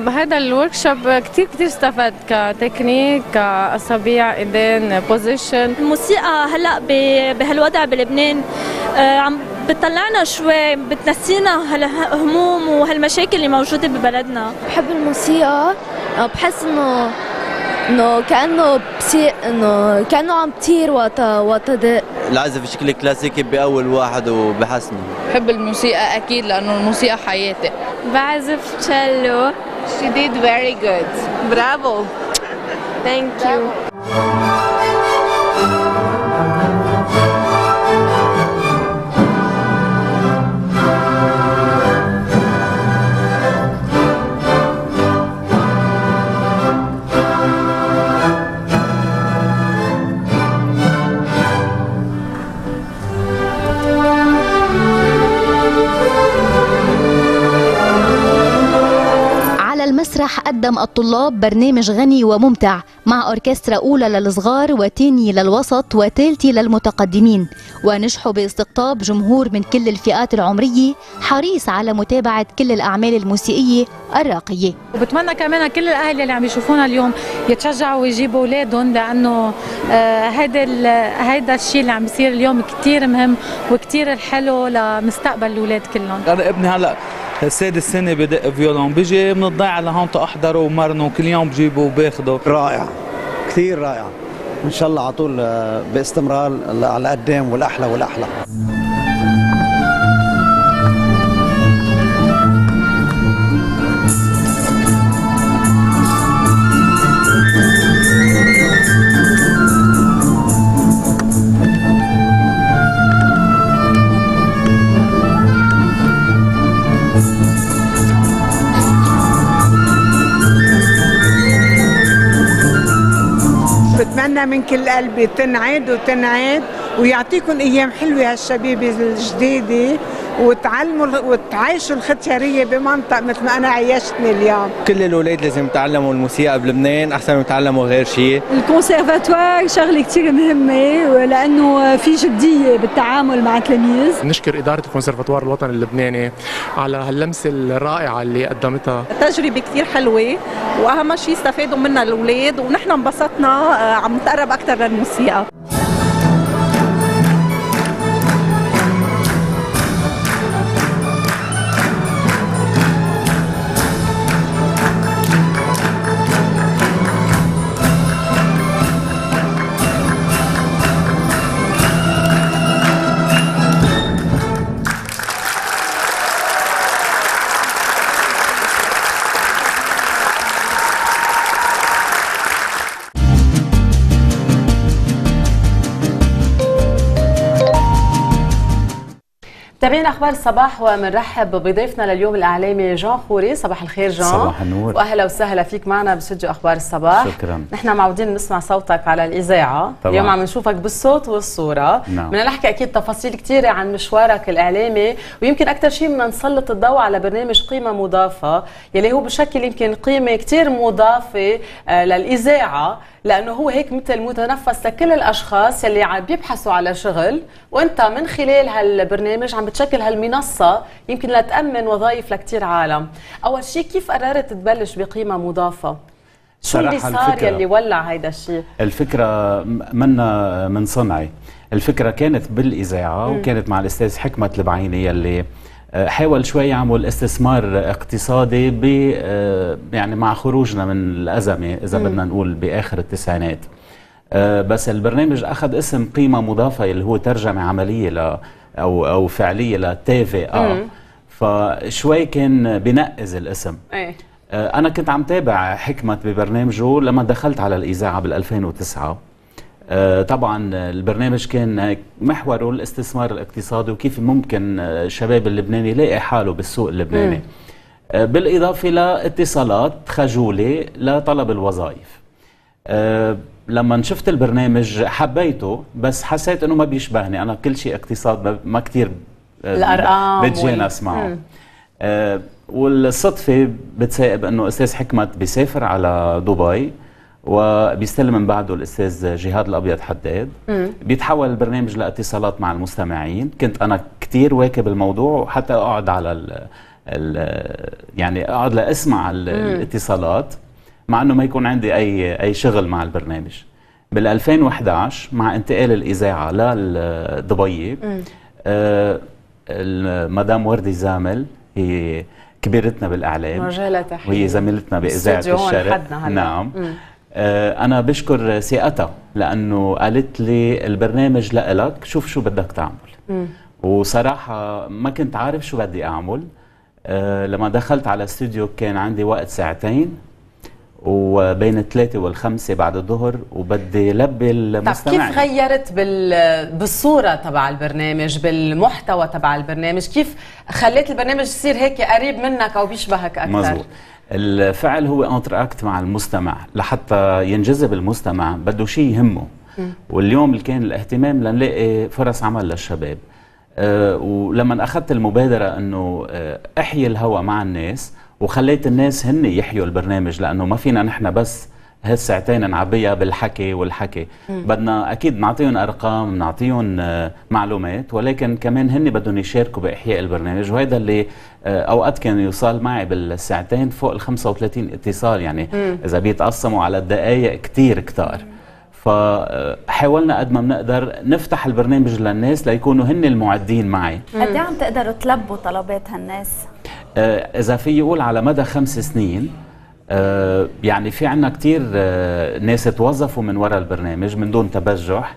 هذا الورك شوب كثير كثير استفدت كتكنيك، كاصابيع، ايدين، بوزيشن. الموسيقى هلا بهالوضع بلبنان عم بتطلعنا شوي، بتنسينا هالهموم وهالمشاكل اللي موجوده ببلدنا. بحب الموسيقى، بحس انه انه كانه بصير انه كانه عم بطير وقت وقت العزف بشكل كلاسيكي باول واحد وبحسنه. بحب الموسيقى اكيد لانه الموسيقى حياتي. بعزف تشيلو. She did very good. برافو. Thank you. المسرح قدم الطلاب برنامج غني وممتع مع أوركسترا أولى للصغار وتاني للوسط وتالتي للمتقدمين، ونجحوا باستقطاب جمهور من كل الفئات العمرية حريص على متابعة كل الأعمال الموسيقية الراقية. وبتمنى كمان كل الأهل اللي عم يشوفونا اليوم يتشجعوا ويجيبوا أولادهم، لأنه هذا هذا الشيء اللي عم بيصير اليوم كثير مهم وكثير حلو لمستقبل الأولاد كلهم. أنا ابني هلا السادس سنة بدق فيولون، بيجي من الضيعة لهون تأحضره ومرنه كل يوم بجيبه وباخده. رائع، كثير رائع، إن شاء الله على طول باستمرار على قدام والأحلى والأحلى. من كل قلبي تنعاد وتنعاد ويعطيكم ايام حلوه هالشبيبه الجديده، وتعلموا وتعيشوا الختياريه بمنطق مثل ما انا عيشتني اليوم. كل الاولاد لازم يتعلموا الموسيقى بلبنان احسن ما يتعلموا غير شيء. الكونسيرفاتوار شغله كثير مهمه لانه في جديه بالتعامل مع التلاميذ. نشكر اداره الكونسيرفاتوار الوطني اللبناني على هاللمسه الرائعه اللي قدمتها. تجربه كثير حلوه واهم شيء استفادوا منها الاولاد، ونحن انبسطنا عم نتقرب اكثر للموسيقى. تابعين اخبار الصباح ومنرحب بضيفنا لليوم الاعلامي جان خوري. صباح الخير جان. صباح النور واهلا وسهلا فيك معنا بسجل اخبار الصباح. شكرا. نحن معودين نسمع صوتك على الاذاعه، اليوم عم نشوفك بالصوت والصوره. نعم. بدنا نحكي اكيد تفاصيل كثيره عن مشوارك الاعلامي، ويمكن اكثر شيء بدنا نسلط الضوء على برنامج قيمه مضافه يلي هو بشكل يمكن قيمه كثير مضافه للاذاعه، لانه هو هيك مثل متنفس لكل الاشخاص يلي عم بيبحثوا على شغل، وانت من خلال هالبرنامج عم بتشكل هالمنصه يمكن لتامن وظائف لكثير عالم. اول شيء كيف قررت تبلش بقيمه مضافه؟ شو اللي صار يلي ولع هيدا الشيء؟ الفكره منا من صنعي، الفكره كانت بالاذاعه وكانت مع الاستاذ حكمت البعيني يلي حاول شوي يعمل استثمار اقتصادي ب يعني مع خروجنا من الازمه اذا بدنا نقول باخر التسعينات. بس البرنامج اخذ اسم قيمه مضافه اللي هو ترجمه عمليه ل او او فعليه لتي في اه، فشوي كان بنقز الاسم. ايه انا كنت عم تابع حكمت ببرنامجه لما دخلت على الاذاعه بال ألفين وتسعة. طبعا البرنامج كان محوره الاستثمار الاقتصادي وكيف ممكن الشباب اللبناني يلاقي حاله بالسوق اللبناني. بالاضافه لاتصالات خجوله لطلب الوظائف. لما شفت البرنامج حبيته، بس حسيت انه ما بيشبهني، انا كل شيء اقتصاد ما كثير بتجانس معه. والصدفه بتسائب انه استاذ حكمت بيسافر على دبي وبيستلم من بعده الاستاذ جهاد الابيض حداد، بيتحول البرنامج لاتصالات مع المستمعين. كنت انا كثير واكب الموضوع، وحتى اقعد على ال ال يعني اقعد لاسمع الاتصالات مع انه ما يكون عندي اي اي شغل مع البرنامج. بال ألفين وإحدى عشر مع انتقال الاذاعه لدبي، آه مدام وردي زامل، هي كبيرتنا بالاعلام وهي زميلتنا باذاعه الشرق، نعم، آه انا بشكر ثقتها لانه قالت لي البرنامج لإلك، شوف شو بدك تعمل. مم. وصراحه ما كنت عارف شو بدي اعمل. آه لما دخلت على الاستوديو كان عندي وقت ساعتين، وبين الثلاثة والخمسة بعد الظهر، وبدي لبي المستمعين. طيب كيف غيرت بالصورة تبع البرنامج، بالمحتوى تبع البرنامج، كيف خليت البرنامج يصير هيك قريب منك أو بيشبهك أكثر؟ مظبوط، الفعل هو انتراكت مع المستمع، لحتى ينجذب المستمع بده شيء يهمه. م. واليوم اللي كان الاهتمام لنلاقي فرص عمل للشباب، أه ولما أخذت المبادرة أنه أحيي الهوى مع الناس، وخليت الناس هن يحيوا البرنامج، لانه ما فينا نحن بس هالساعتين نعبيها بالحكي والحكي. مم. بدنا اكيد نعطيهم ارقام، نعطيهم معلومات، ولكن كمان هن بدهم يشاركوا باحياء البرنامج. وهذا اللي اوقات كان يوصل معي بالساعتين فوق ال خمسة وثلاثين اتصال، يعني مم. اذا بيتقسموا على الدقائق كثير كتار. فحاولنا قد ما بنقدر نفتح البرنامج للناس ليكونوا هن المعدين معي. قد ايه عم تقدروا تلبوا طلبات هالناس؟ آه اذا في يقول على مدى خمس سنين، آه يعني في عندنا كثير آه ناس توظفوا من وراء البرنامج من دون تبجح،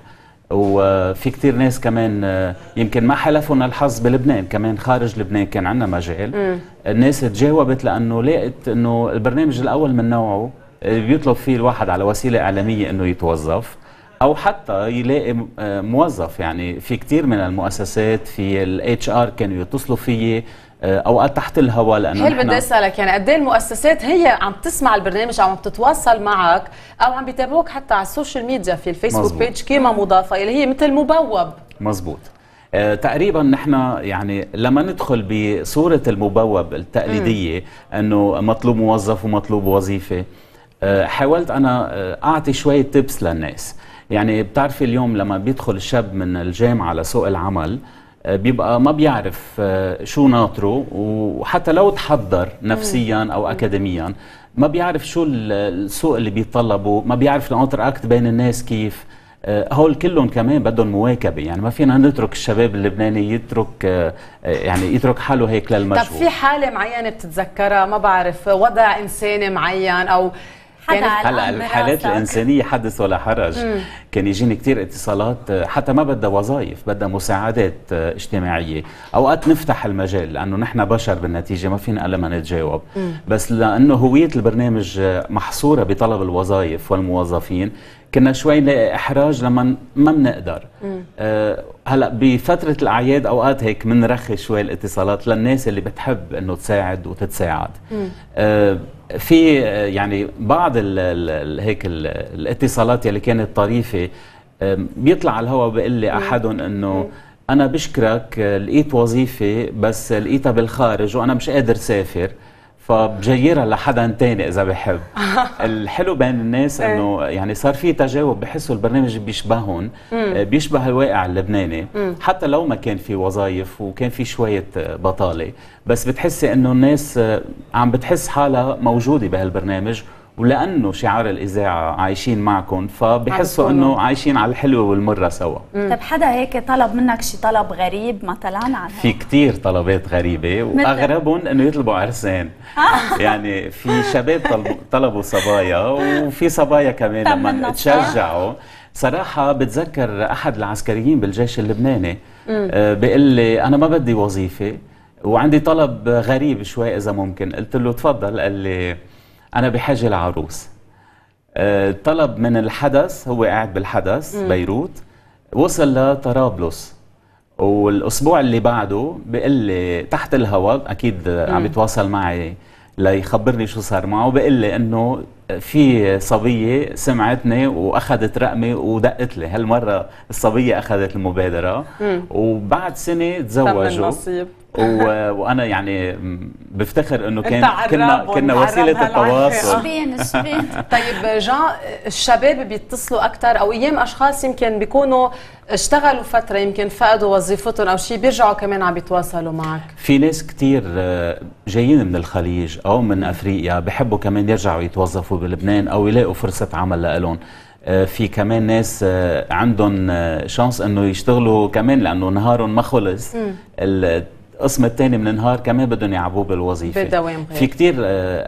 وفي كثير ناس كمان آه يمكن ما حلفنا الحظ بلبنان، كمان خارج لبنان كان عندنا مجال. مم. الناس تجاوبت لانه لقت انه البرنامج الاول من نوعه بيطلب فيه الواحد على وسيله اعلاميه انه يتوظف، او حتى يلاقي موظف. يعني في كثير من المؤسسات، في الاتش ار كانوا يتصلوا فيي، اوقات تحت الهواء. لانه هل بدي اسالك يعني قد ايه المؤسسات هي عم تسمع البرنامج، عم بتتواصل معك، او عم بيتابعوك حتى على السوشيال ميديا، في الفيسبوك بيج كيما مضافه اللي هي مثل مبوب؟ مزبوط. أه تقريبا نحن يعني لما ندخل بصوره المبوب التقليديه انه مطلوب موظف ومطلوب وظيفه، حاولت أنا أعطي شوية تبس للناس. يعني بتعرفي اليوم لما بيدخل الشاب من الجامعة على سوق العمل، بيبقى ما بيعرف شو ناطره، وحتى لو تحضر نفسيا أو أكاديميا ما بيعرف شو السوق اللي بيطلبه، ما بيعرف الانتراكت بين الناس كيف. هول كلهم كمان بدهم مواكبه، يعني ما فينا نترك الشباب اللبناني يترك يعني يترك حاله هيك للمجهول. طب في حالة معينة بتتذكرها، ما بعرف، وضع إنساني معين أو يعني هلا الحالات الانسانيه حدث ولا حرج. مم. كان يجيني كثير اتصالات حتى ما بدها وظائف، بدها مساعدات اجتماعيه. اوقات نفتح المجال لانه نحن بشر بالنتيجه، ما فينا الا ما نتجاوب. مم. بس لانه هويه البرنامج محصوره بطلب الوظائف والموظفين، كنا شوي نلاقي احراج لما ما بنقدر. أه هلا بفتره الاعياد اوقات هيك بنرخي شوي الاتصالات للناس اللي بتحب انه تساعد وتتساعد. أه في يعني بعض ال ال هيك ال الاتصالات اللي كانت طريفه، أه بيطلع على الهواء بيقول لي احدهم انه انا بشكرك، لقيت وظيفه بس لقيتها بالخارج وانا مش قادر سافر، فبجيرها لحدا تاني اذا بحب. الحلو بين الناس انه يعني صار في تجاوب، بحسوا البرنامج بيشبههم، بيشبه الواقع اللبناني، حتى لو ما كان في وظائف وكان في شويه بطاله، بس بتحسي انه الناس عم بتحس حالها موجوده بهالبرنامج، ولانه شعار الاذاعه عايشين معكم، فبحسوا انه عايشين على الحلوه والمره سوا. طب حدا هيك طلب منك شي طلب غريب مثلا؟ عن في كثير طلبات غريبه، واغربهم انه يطلبوا عرسان. يعني في شباب طلبوا طلبوا صبايا، وفي صبايا كمان لما تشجعوا. صراحه بتذكر احد العسكريين بالجيش اللبناني بيقول لي انا ما بدي وظيفه وعندي طلب غريب شوي اذا ممكن. قلت له تفضل. قال لي أنا بحاجة لعروس. أه طلب من الحدث، هو قاعد بالحدث بيروت، وصل لطرابلس والاسبوع اللي بعده بقول لي تحت الهواء، اكيد عم يتواصل معي ليخبرني شو صار معه، بقول لي انه في صبيه سمعتني واخذت رقمي ودقت لي. هالمره الصبيه اخذت المبادره مم. وبعد سنه تزوجوا وانا يعني بفتخر انه كان كنا كنا وسيله التواصل. شبين شبين طيب جان، الشباب بيتصلوا اكثر او ايام اشخاص يمكن بيكونوا اشتغلوا فتره، يمكن فقدوا وظيفتهم او شيء، بيرجعوا كمان عم بيتواصلوا معك؟ في ناس كثير جايين من الخليج او من افريقيا بحبوا كمان يرجعوا يتوظفوا بلبنان او يلاقوا فرصه عمل لالهم. في كمان ناس عندهم شانس انه يشتغلوا كمان لانه نهارهم ما خلص، القسم الثاني من النهار كمان بدهم يعبوه بالوظيفه بالدوام. في كثير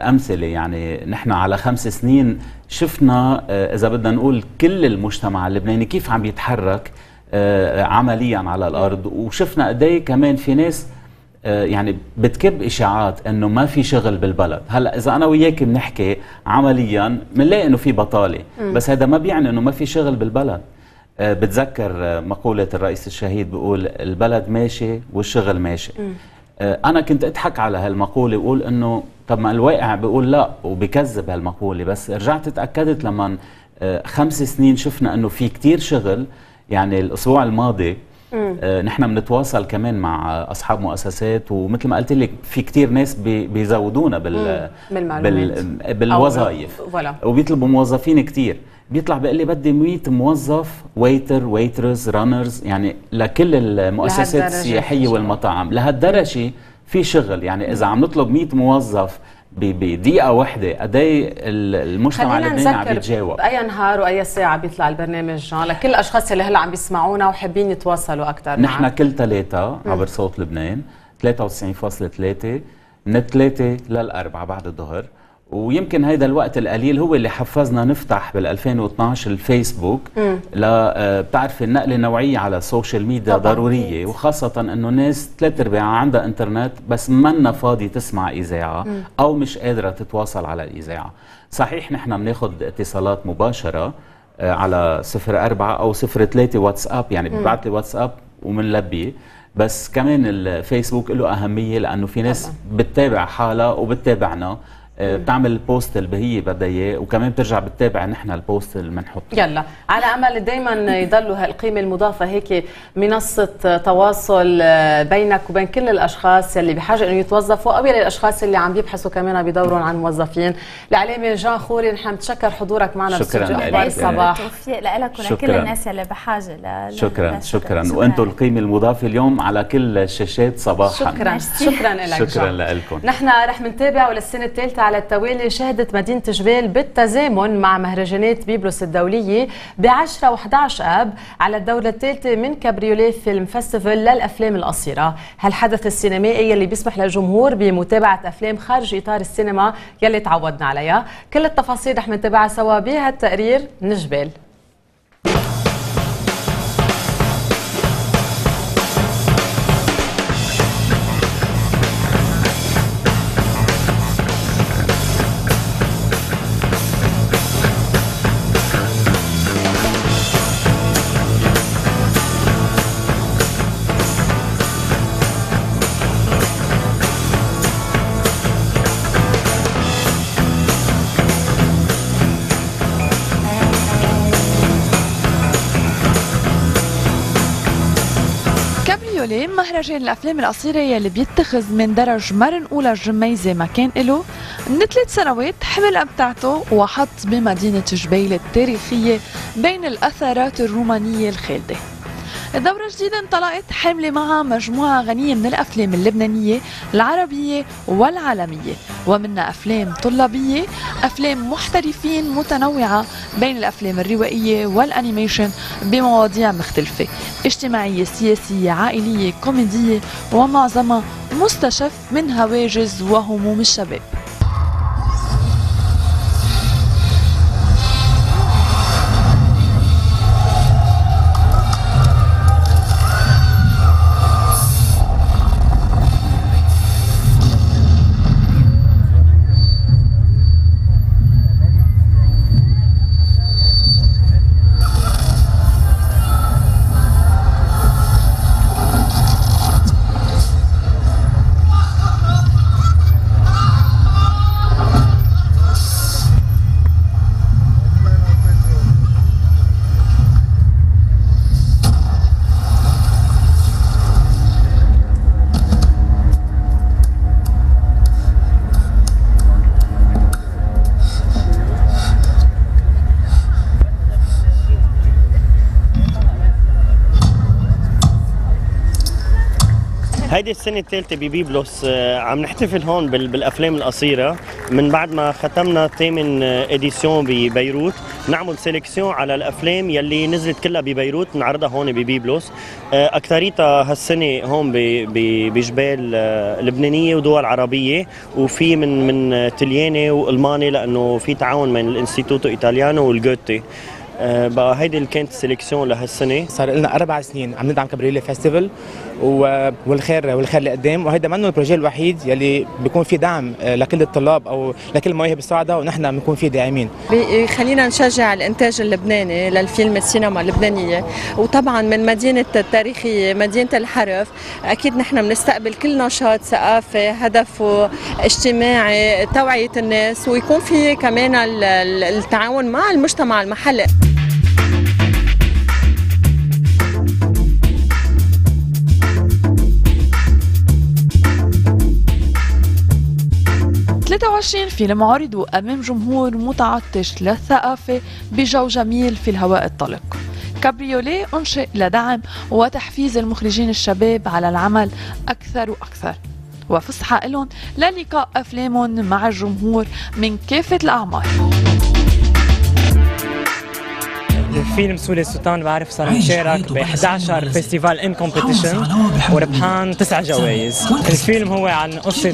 امثله، يعني نحن على خمس سنين شفنا اذا بدنا نقول كل المجتمع اللبناني كيف عم يتحرك عمليا على الارض، وشفنا قد ايه كمان في ناس يعني بتكب اشاعات انه ما في شغل بالبلد. هلا اذا انا وياك بنحكي عمليا بنلاقي انه في بطاله، بس هذا ما بيعني انه ما في شغل بالبلد. بتذكر مقولة الرئيس الشهيد بيقول البلد ماشي والشغل ماشي. م. أنا كنت أضحك على هالمقولة وأقول إنه طب ما الواقع بيقول لا وبكذب هالمقولة، بس رجعت اتأكدت لما خمس سنين شفنا إنه في كتير شغل. يعني الأسبوع الماضي م. نحن بنتواصل كمان مع أصحاب مؤسسات، ومثل ما قلت لك في كتير ناس بيزودونا بال بال بالوظائف وبيطلبوا موظفين كتير. بيطلع بيقول لي بدي مية موظف، ويتر، ويترز، رانرز، يعني لكل المؤسسات السياحيه والمطاعم. لهالدرجه في شغل، يعني اذا عم نطلب مية موظف بدقيقه واحده قد ايه المجتمع اللبناني عم بيتجاوب. اي نهار واي ساعه بيطلع البرنامج جان لكل الاشخاص اللي هلا عم بيسمعونا وحابين يتواصلوا اكثر؟ نحن كل ثلاثه عبر صوت لبنان ثلاثة وتسعين فاصلة ثلاثة من الثلاثه للاربعه بعد الظهر، ويمكن هيدا الوقت القليل هو اللي حفزنا نفتح بال2012 الفيسبوك. لا بتعرفي النقله النوعيه على السوشيال ميديا ضروريه، وخاصه انه الناس ثلاث ارباع عندها انترنت بس منا فاضي تسمع اذاعه او مش قادره تتواصل على الاذاعه. صحيح نحن بناخذ اتصالات مباشره على صفر أربعة او صفر ثلاثة واتساب، يعني ببعث لي واتساب ومنلبيه، بس كمان الفيسبوك له اهميه لانه في ناس بتتابع حالها وبتتابعنا، بتعمل بوست اللي هي بدها اياه وكمان بترجع بتتابع نحن البوست اللي بنحطه. يلا على امل دائما يضلوا هالقيمه المضافه هيك منصه تواصل بينك وبين كل الاشخاص اللي بحاجه انه يتوظفوا او الاشخاص اللي عم يبحثوا كمان بدورهم عن موظفين. الاعلامي جان خوري، نحن بنتشكر حضورك معنا باستوديو اخبار الصباح. توفيق لك ولكل الناس اللي بحاجه ل شكرا شكرا وانتم القيمه المضافه اليوم على كل الشاشات صباحا. شكرا شكرا لك. شكرا لكم. نحن رح نتابع وللسنه الثالثه على التوالي شهدت مدينة جبال بالتزامن مع مهرجانات بيبلس الدولية ب عشرة وحدعش آب على الدورة الثالثة من كابريوليه فيلم فيستيفال للأفلام القصيرة. هالحدث السينمائي يلي بيسمح للجمهور بمتابعة أفلام خارج إطار السينما يلي تعودنا عليها. كل التفاصيل رح نتابعها سوا بهالتقرير من جبال. مهرجان الافلام القصيره يلي بيتخذ من درج مرن اولى الجميزه مكان إله من ثلاث سنوات حمل امتعته وحط بمدينه جبيل التاريخيه بين الاثارات الرومانيه الخالده. الدوره الجديده انطلقت حامله معها مجموعه غنيه من الافلام اللبنانيه العربيه والعالميه، ومنها افلام طلابيه، افلام محترفين متنوعه بين الافلام الروائيه والانيميشن بمواضيع مختلفه اجتماعيه، سياسيه، عائليه، كوميديه، ومعظمها مستشف من هواجس وهموم الشباب. هيدي السنه الثالثه ببي بلس عم نحتفل هون بالافلام القصيره. من بعد ما ختمنا ثامن اديسيون ببيروت نعمل سيلكسيون على الافلام يلي نزلت كلها ببيروت نعرضها هون ببي بلس. اكثريتها هالسنه هون بجبال لبنانيه ودول عربيه، وفي من من تلياني والماني لانه في تعاون من الانستيتوتو ايطاليانو والجوتي. بقى هيدي اللي كانت السليكسيون لهالسنه. صار لنا اربع سنين عم ندعم كابريلي فيستيفال والخير والخير لقدام، وهيدا منه البروجي الوحيد يلي بيكون فيه دعم لكل الطلاب او لكل المواهب الصاعده، ونحن بنكون فيه داعمين. خلينا نشجع الانتاج اللبناني للفيلم، السينما اللبنانيه، وطبعا من مدينه التاريخيه مدينه الحرف اكيد نحن بنستقبل كل نشاط ثقافي هدفه اجتماعي توعيه الناس، ويكون في كمان التعاون مع المجتمع المحلي. ثلاثة وعشرين فيلم عرضوا أمام جمهور متعطش للثقافة بجو جميل في الهواء الطلق. كابريوليه أنشئ لدعم وتحفيز المخرجين الشباب على العمل أكثر وأكثر، وفسحة لهم للقاء أفلامهم مع الجمهور من كافة الأعمار. الفيلم سوري السلطان بعرف صار مشارك ب إحدى عشر فيستيفال ان كومبيتيشن وربحان تسع جوائز. الفيلم هو عن قصه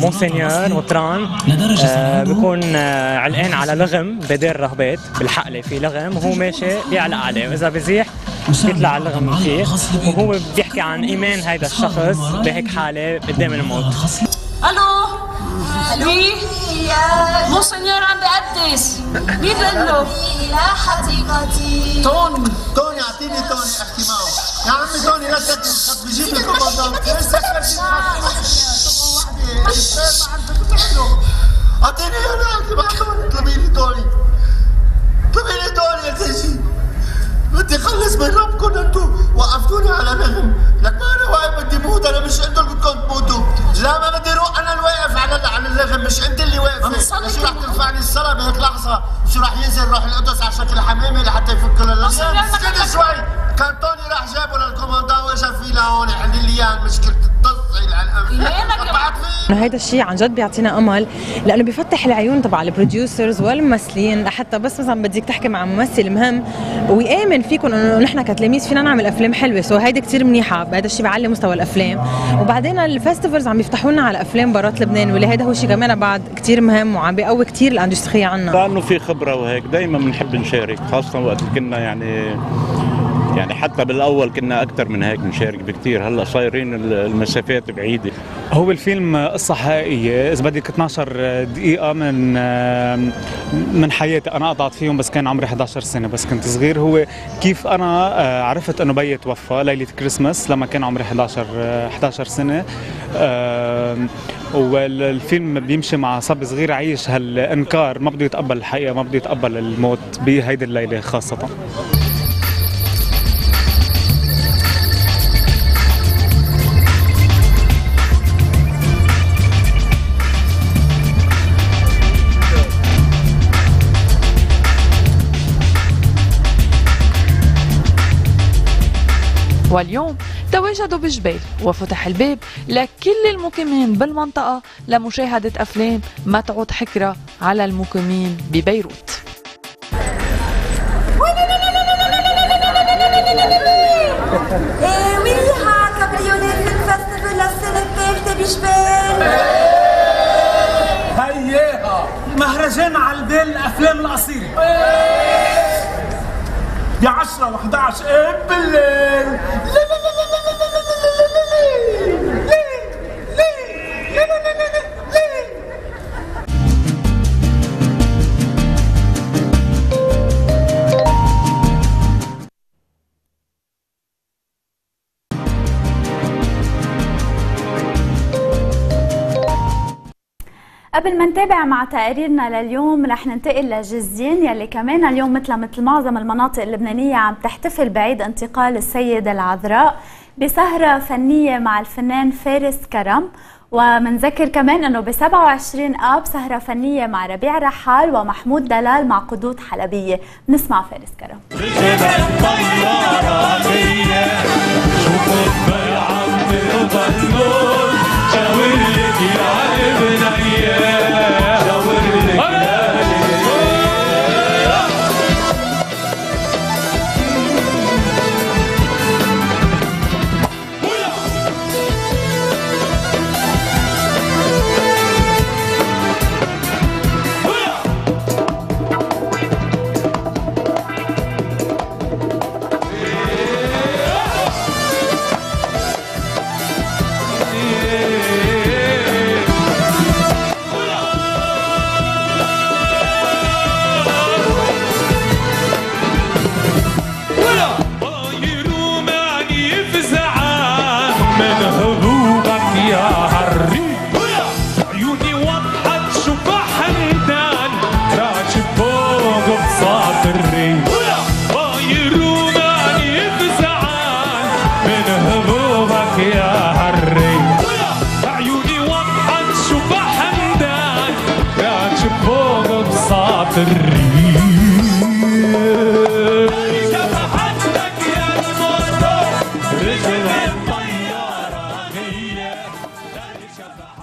مونسينيور وطران بيكون علقان على لغم بدير رهبات بالحقله، في لغم وهو ماشي بيعلق عليه واذا بزيح بيطلع على اللغم فيه، وهو بيحكي عن ايمان هيدا الشخص بهيك حاله قدام الموت. الو لي مونسينيور عم بقدس مين بقول الى حديقتي توني توني اعطيني توني احكي معه يا عمي توني لا تسكر الخط بجيب لك القبضه ما سكرتش الخط وحده ما عرفت تعمله اعطيني انا ما عرفت اطلبي لي توني اطلبي لي توني يا سيدي بدي خلص من ربكم انتم وقفتوني على نغم لك ما انا واقف بدي موت انا مش انتم بدكم تموتوا لا ما بدي روح انا الواقف على على اللغم مش انت اللي واقفه شو رح تنفعني الصلاه بهيك لحظه شو رح ينزل روح القدس على شكل حمامه لحتى يفك لنا اللغم اسكتي شوي كانتوني راح جابه للكوماندان واجا فيه لهون حل لي اياها مشكله الضغط على الامن هيدا الشيء عن جد بيعطينا امل لانه بيفتح العيون تبع البروديوسرز والممثلين لحتى بس مثلا بدك تحكي مع ممثل مهم ويامن فيكم انه نحن كتلاميذ فينا نعمل افلام حلوه، سو هيدي كثير منيحه، هذا الشيء بيعلي مستوى الافلام، وبعدين الفستيفلز عم يفتحوا لنا على افلام برات لبنان واللي هيدا هو شيء كمان بعد كثير مهم وعم بيقوي كثير الاندستريه عنا. لانه في خبره وهيك دائما بنحب نشارك خاصه وقت كنا يعني يعني حتى بالاول كنا اكثر من هيك نشارك بكثير، هلا صايرين المسافات بعيده. هو الفيلم قصه حقيقيه، اذا بدك اثنعش دقيقه من من حياتي انا قطعت فيهم بس كان عمري إحدى عشر سنه بس كنت صغير. هو كيف انا عرفت انه بيي توفى ليله كريسماس لما كان عمري إحدى عشر إحدى عشر سنه، والفيلم بيمشي مع صبي صغير عايش هالانكار، ما بده يتقبل الحقيقه، ما بده يتقبل الموت بهيدي الليله خاصه. واليوم تواجدوا بجبال وفتح الباب لكل المقيمين بالمنطقة لمشاهدة أفلام ما تعود حكرة على المقيمين ببيروت. ويها كابريوليه فيلم فستيفال للسنة الثالثة بجبال. هياها مهرجان على البال الأفلام القصيرة. يا عشرة وإحدى عشر بالليل قبل ما نتابع مع تقاريرنا لليوم رح ننتقل لجزين يلي كمان اليوم مثل مثل معظم المناطق اللبنانيه عم تحتفل بعيد انتقال السيده العذراء بسهره فنيه مع الفنان فارس كرم، ومنذكر كمان انه ب سبعة وعشرين آب سهره فنيه مع ربيع رحال ومحمود دلال مع قدود حلبيه. بنسمع فارس كرم.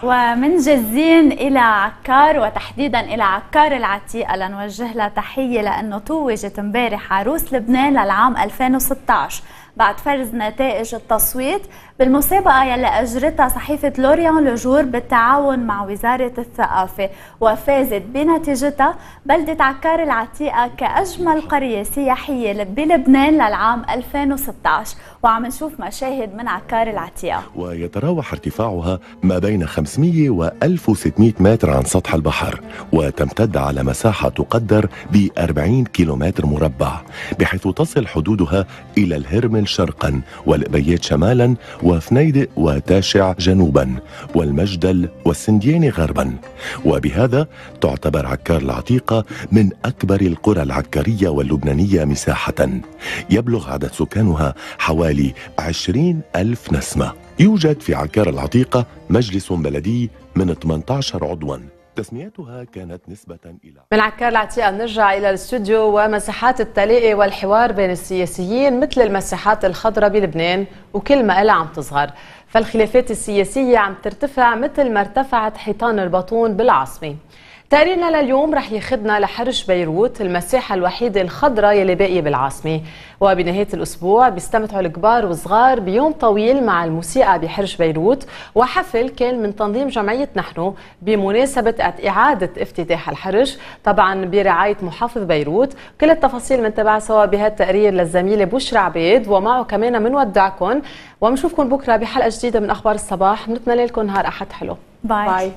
ومنجزين إلى عكار وتحديدا إلى عكار العتيقة لنوجه لها تحية لأنه توجت امبارح عروس لبنان للعام ألفين وستة عشر بعد فرز نتائج التصويت بالمسابقة يلي أجرتها صحيفة لوريان لجور بالتعاون مع وزارة الثقافة، وفازت بنتيجتها بلدة عكار العتيقة كأجمل قرية سياحية بلبنان للعام ألفين وستة عشر. وعم نشوف مشاهد من عكار العتيقة. ويتراوح ارتفاعها ما بين خمسمئة و ألف وستمئة متر عن سطح البحر، وتمتد على مساحة تقدر ب أربعين كيلومتر مربع، بحيث تصل حدودها إلى الهرمل شرقا والقبيات شمالا وفنيدق وتاشع جنوبا والمجدل والسندياني غربا. وبهذا تعتبر عكار العتيقة من أكبر القرى العكارية واللبنانية مساحة، يبلغ عدد سكانها حوالي عشرين ألف نسمة. يوجد في عكار العتيقة مجلس بلدي من ثمانية عشر عضوا، تسميتها كانت نسبة إلى. من عكار العتيقة نرجع إلى الاستوديو ومساحات التلاقي والحوار بين السياسيين مثل المساحات الخضراء بلبنان، وكل ما إلها عم تصغر، فالخلافات السياسية عم ترتفع مثل ما ارتفعت حيطان البطون بالعاصمة. تقريرنا لليوم رح ياخذنا لحرش بيروت، المساحة الوحيدة الخضراء يلي باقية بالعاصمة، وبنهاية الأسبوع بيستمتعوا الكبار والصغار بيوم طويل مع الموسيقى بحرش بيروت وحفل كان من تنظيم جمعية نحن بمناسبة إعادة افتتاح الحرش طبعا برعاية محافظ بيروت. كل التفاصيل منتبعها سوا بهالتقرير للزميلة بشرى عبيد، ومعه كمان منودعكم ومنشوفكم بكرة بحلقة جديدة من أخبار الصباح. بنتمنى لكم نهار أحد حلو. باي, باي.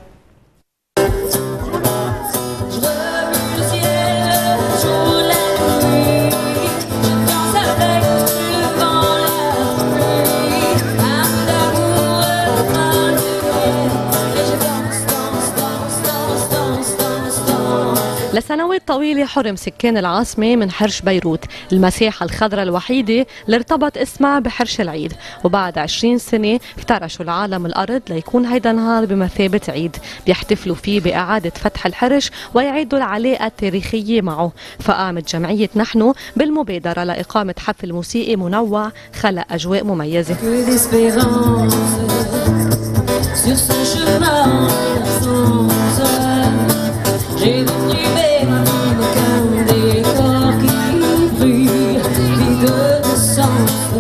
لسنوات طويلة حرم سكان العاصمة من حرش بيروت، المساحة الخضراء الوحيدة اللي ارتبط اسمها بحرش العيد، وبعد عشرين سنة افترشوا العالم الأرض ليكون هيدا النهار بمثابة عيد بيحتفلوا فيه بإعادة فتح الحرش ويعيدوا العلاقة التاريخية معه. فقامت جمعية نحن بالمبادرة لإقامة حفل موسيقي منوع خلق أجواء مميزة.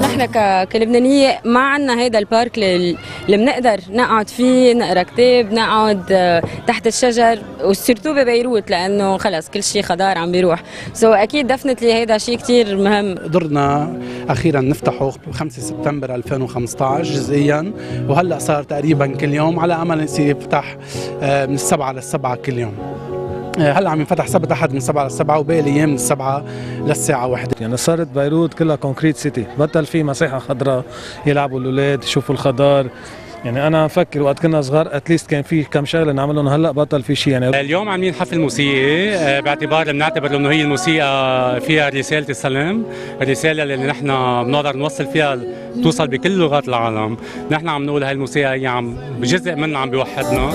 نحن كلبنانية ما عندنا هيدا البارك اللي بنقدر نقعد فيه نقرا كتاب، نقعد تحت الشجر، وسيرتو ببيروت لأنه خلص كل شيء خضار عم بيروح، سو أكيد دفنتلي هيدا شيء كتير مهم. قدرنا أخيرا نفتحه خمسة سبتمبر ألفين وخمسة عشر جزئيا، وهلأ صار تقريبا كل يوم، على أمل يصير يفتح من السبعة للسبعة كل يوم. هلا عم ينفتح سبت احد من سبعة لسبعة وباقي الايام من السبعة للساعة واحدة. يعني صارت بيروت كلها كونكريت سيتي، بطل في مساحة خضراء يلعبوا الاولاد يشوفوا الخضار. يعني انا بفكر وقت كنا صغار اتليست كان في كم شغله نعملهم، هلا بطل في شيء. يعني اليوم عاملين حفل موسيقي باعتبار بنعتبر انه هي الموسيقى فيها رساله السلام، الرساله اللي نحن بنقدر نوصل فيها توصل بكل لغات العالم. نحن عم نقول هاي الموسيقى هي عم بجزء منها عم بيوحدنا.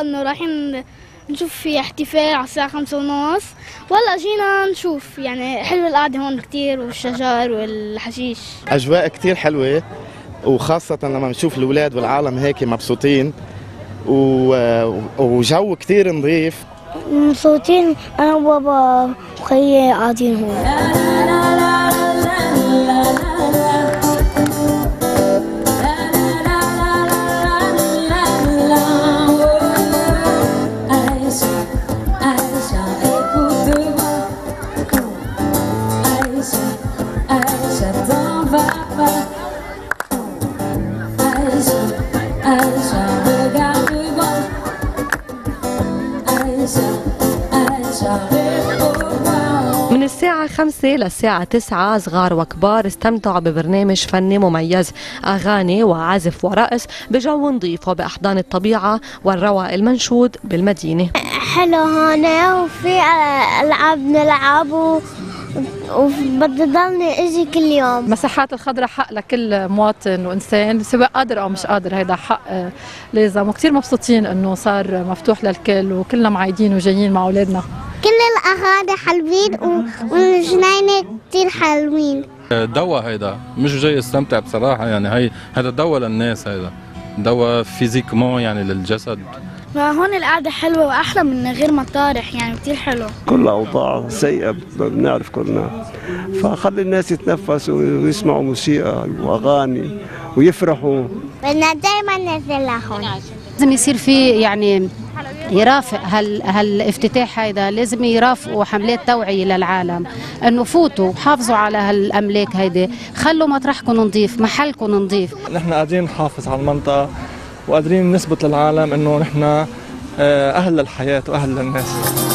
انه رايحين نشوف في احتفال على الساعة خمسة ونص، والله جينا نشوف. يعني حلوة القعدة هون كتير، والشجر والحشيش، أجواء كتير حلوة، وخاصة لما نشوف الأولاد والعالم هيك مبسوطين، وجو كتير نظيف. مبسوطين أنا وبابا وخيي قاعدين هون. من الساعة خمسة للساعة تسعة صغار وكبار استمتعوا ببرنامج فني مميز، أغاني وعزف ورقص بجو نظيف وبأحضان الطبيعة والروعة المنشود بالمدينة. حلو هنا وفي ألعاب نلعب وبضلني اجي كل يوم. المساحات الخضراء حق لكل مواطن وانسان سواء قادر او مش قادر، هيدا حق لازم، وكثير مبسوطين انه صار مفتوح للكل وكلنا معيدين وجايين مع اولادنا. كل الاغاني حلوين والجنينه كثير حلوين. دوا هيدا مش جاي استمتع بصراحه، يعني هي هذا دوا للناس، هيدا دوا فيزيكمون يعني للجسد. هون القعدة حلوة وأحلى من غير مطارح، يعني كتير حلو. كل أوضاع سيئة بنعرف كلنا، فخلي الناس يتنفسوا ويسمعوا موسيقى وأغاني ويفرحوا. بدنا دايما ننزل لهون. لازم يصير في يعني يرافق هال هالافتتاح هيدا، لازم يرافقوا حملات توعية للعالم انه فوتوا وحافظوا على هالاملاك هيدي، خلوا مطرحكم نظيف، محلكم نظيف. نحن قاعدين نحافظ على المنطقة وقادرين نثبت للعالم انه نحن اهل الحياة واهل الناس.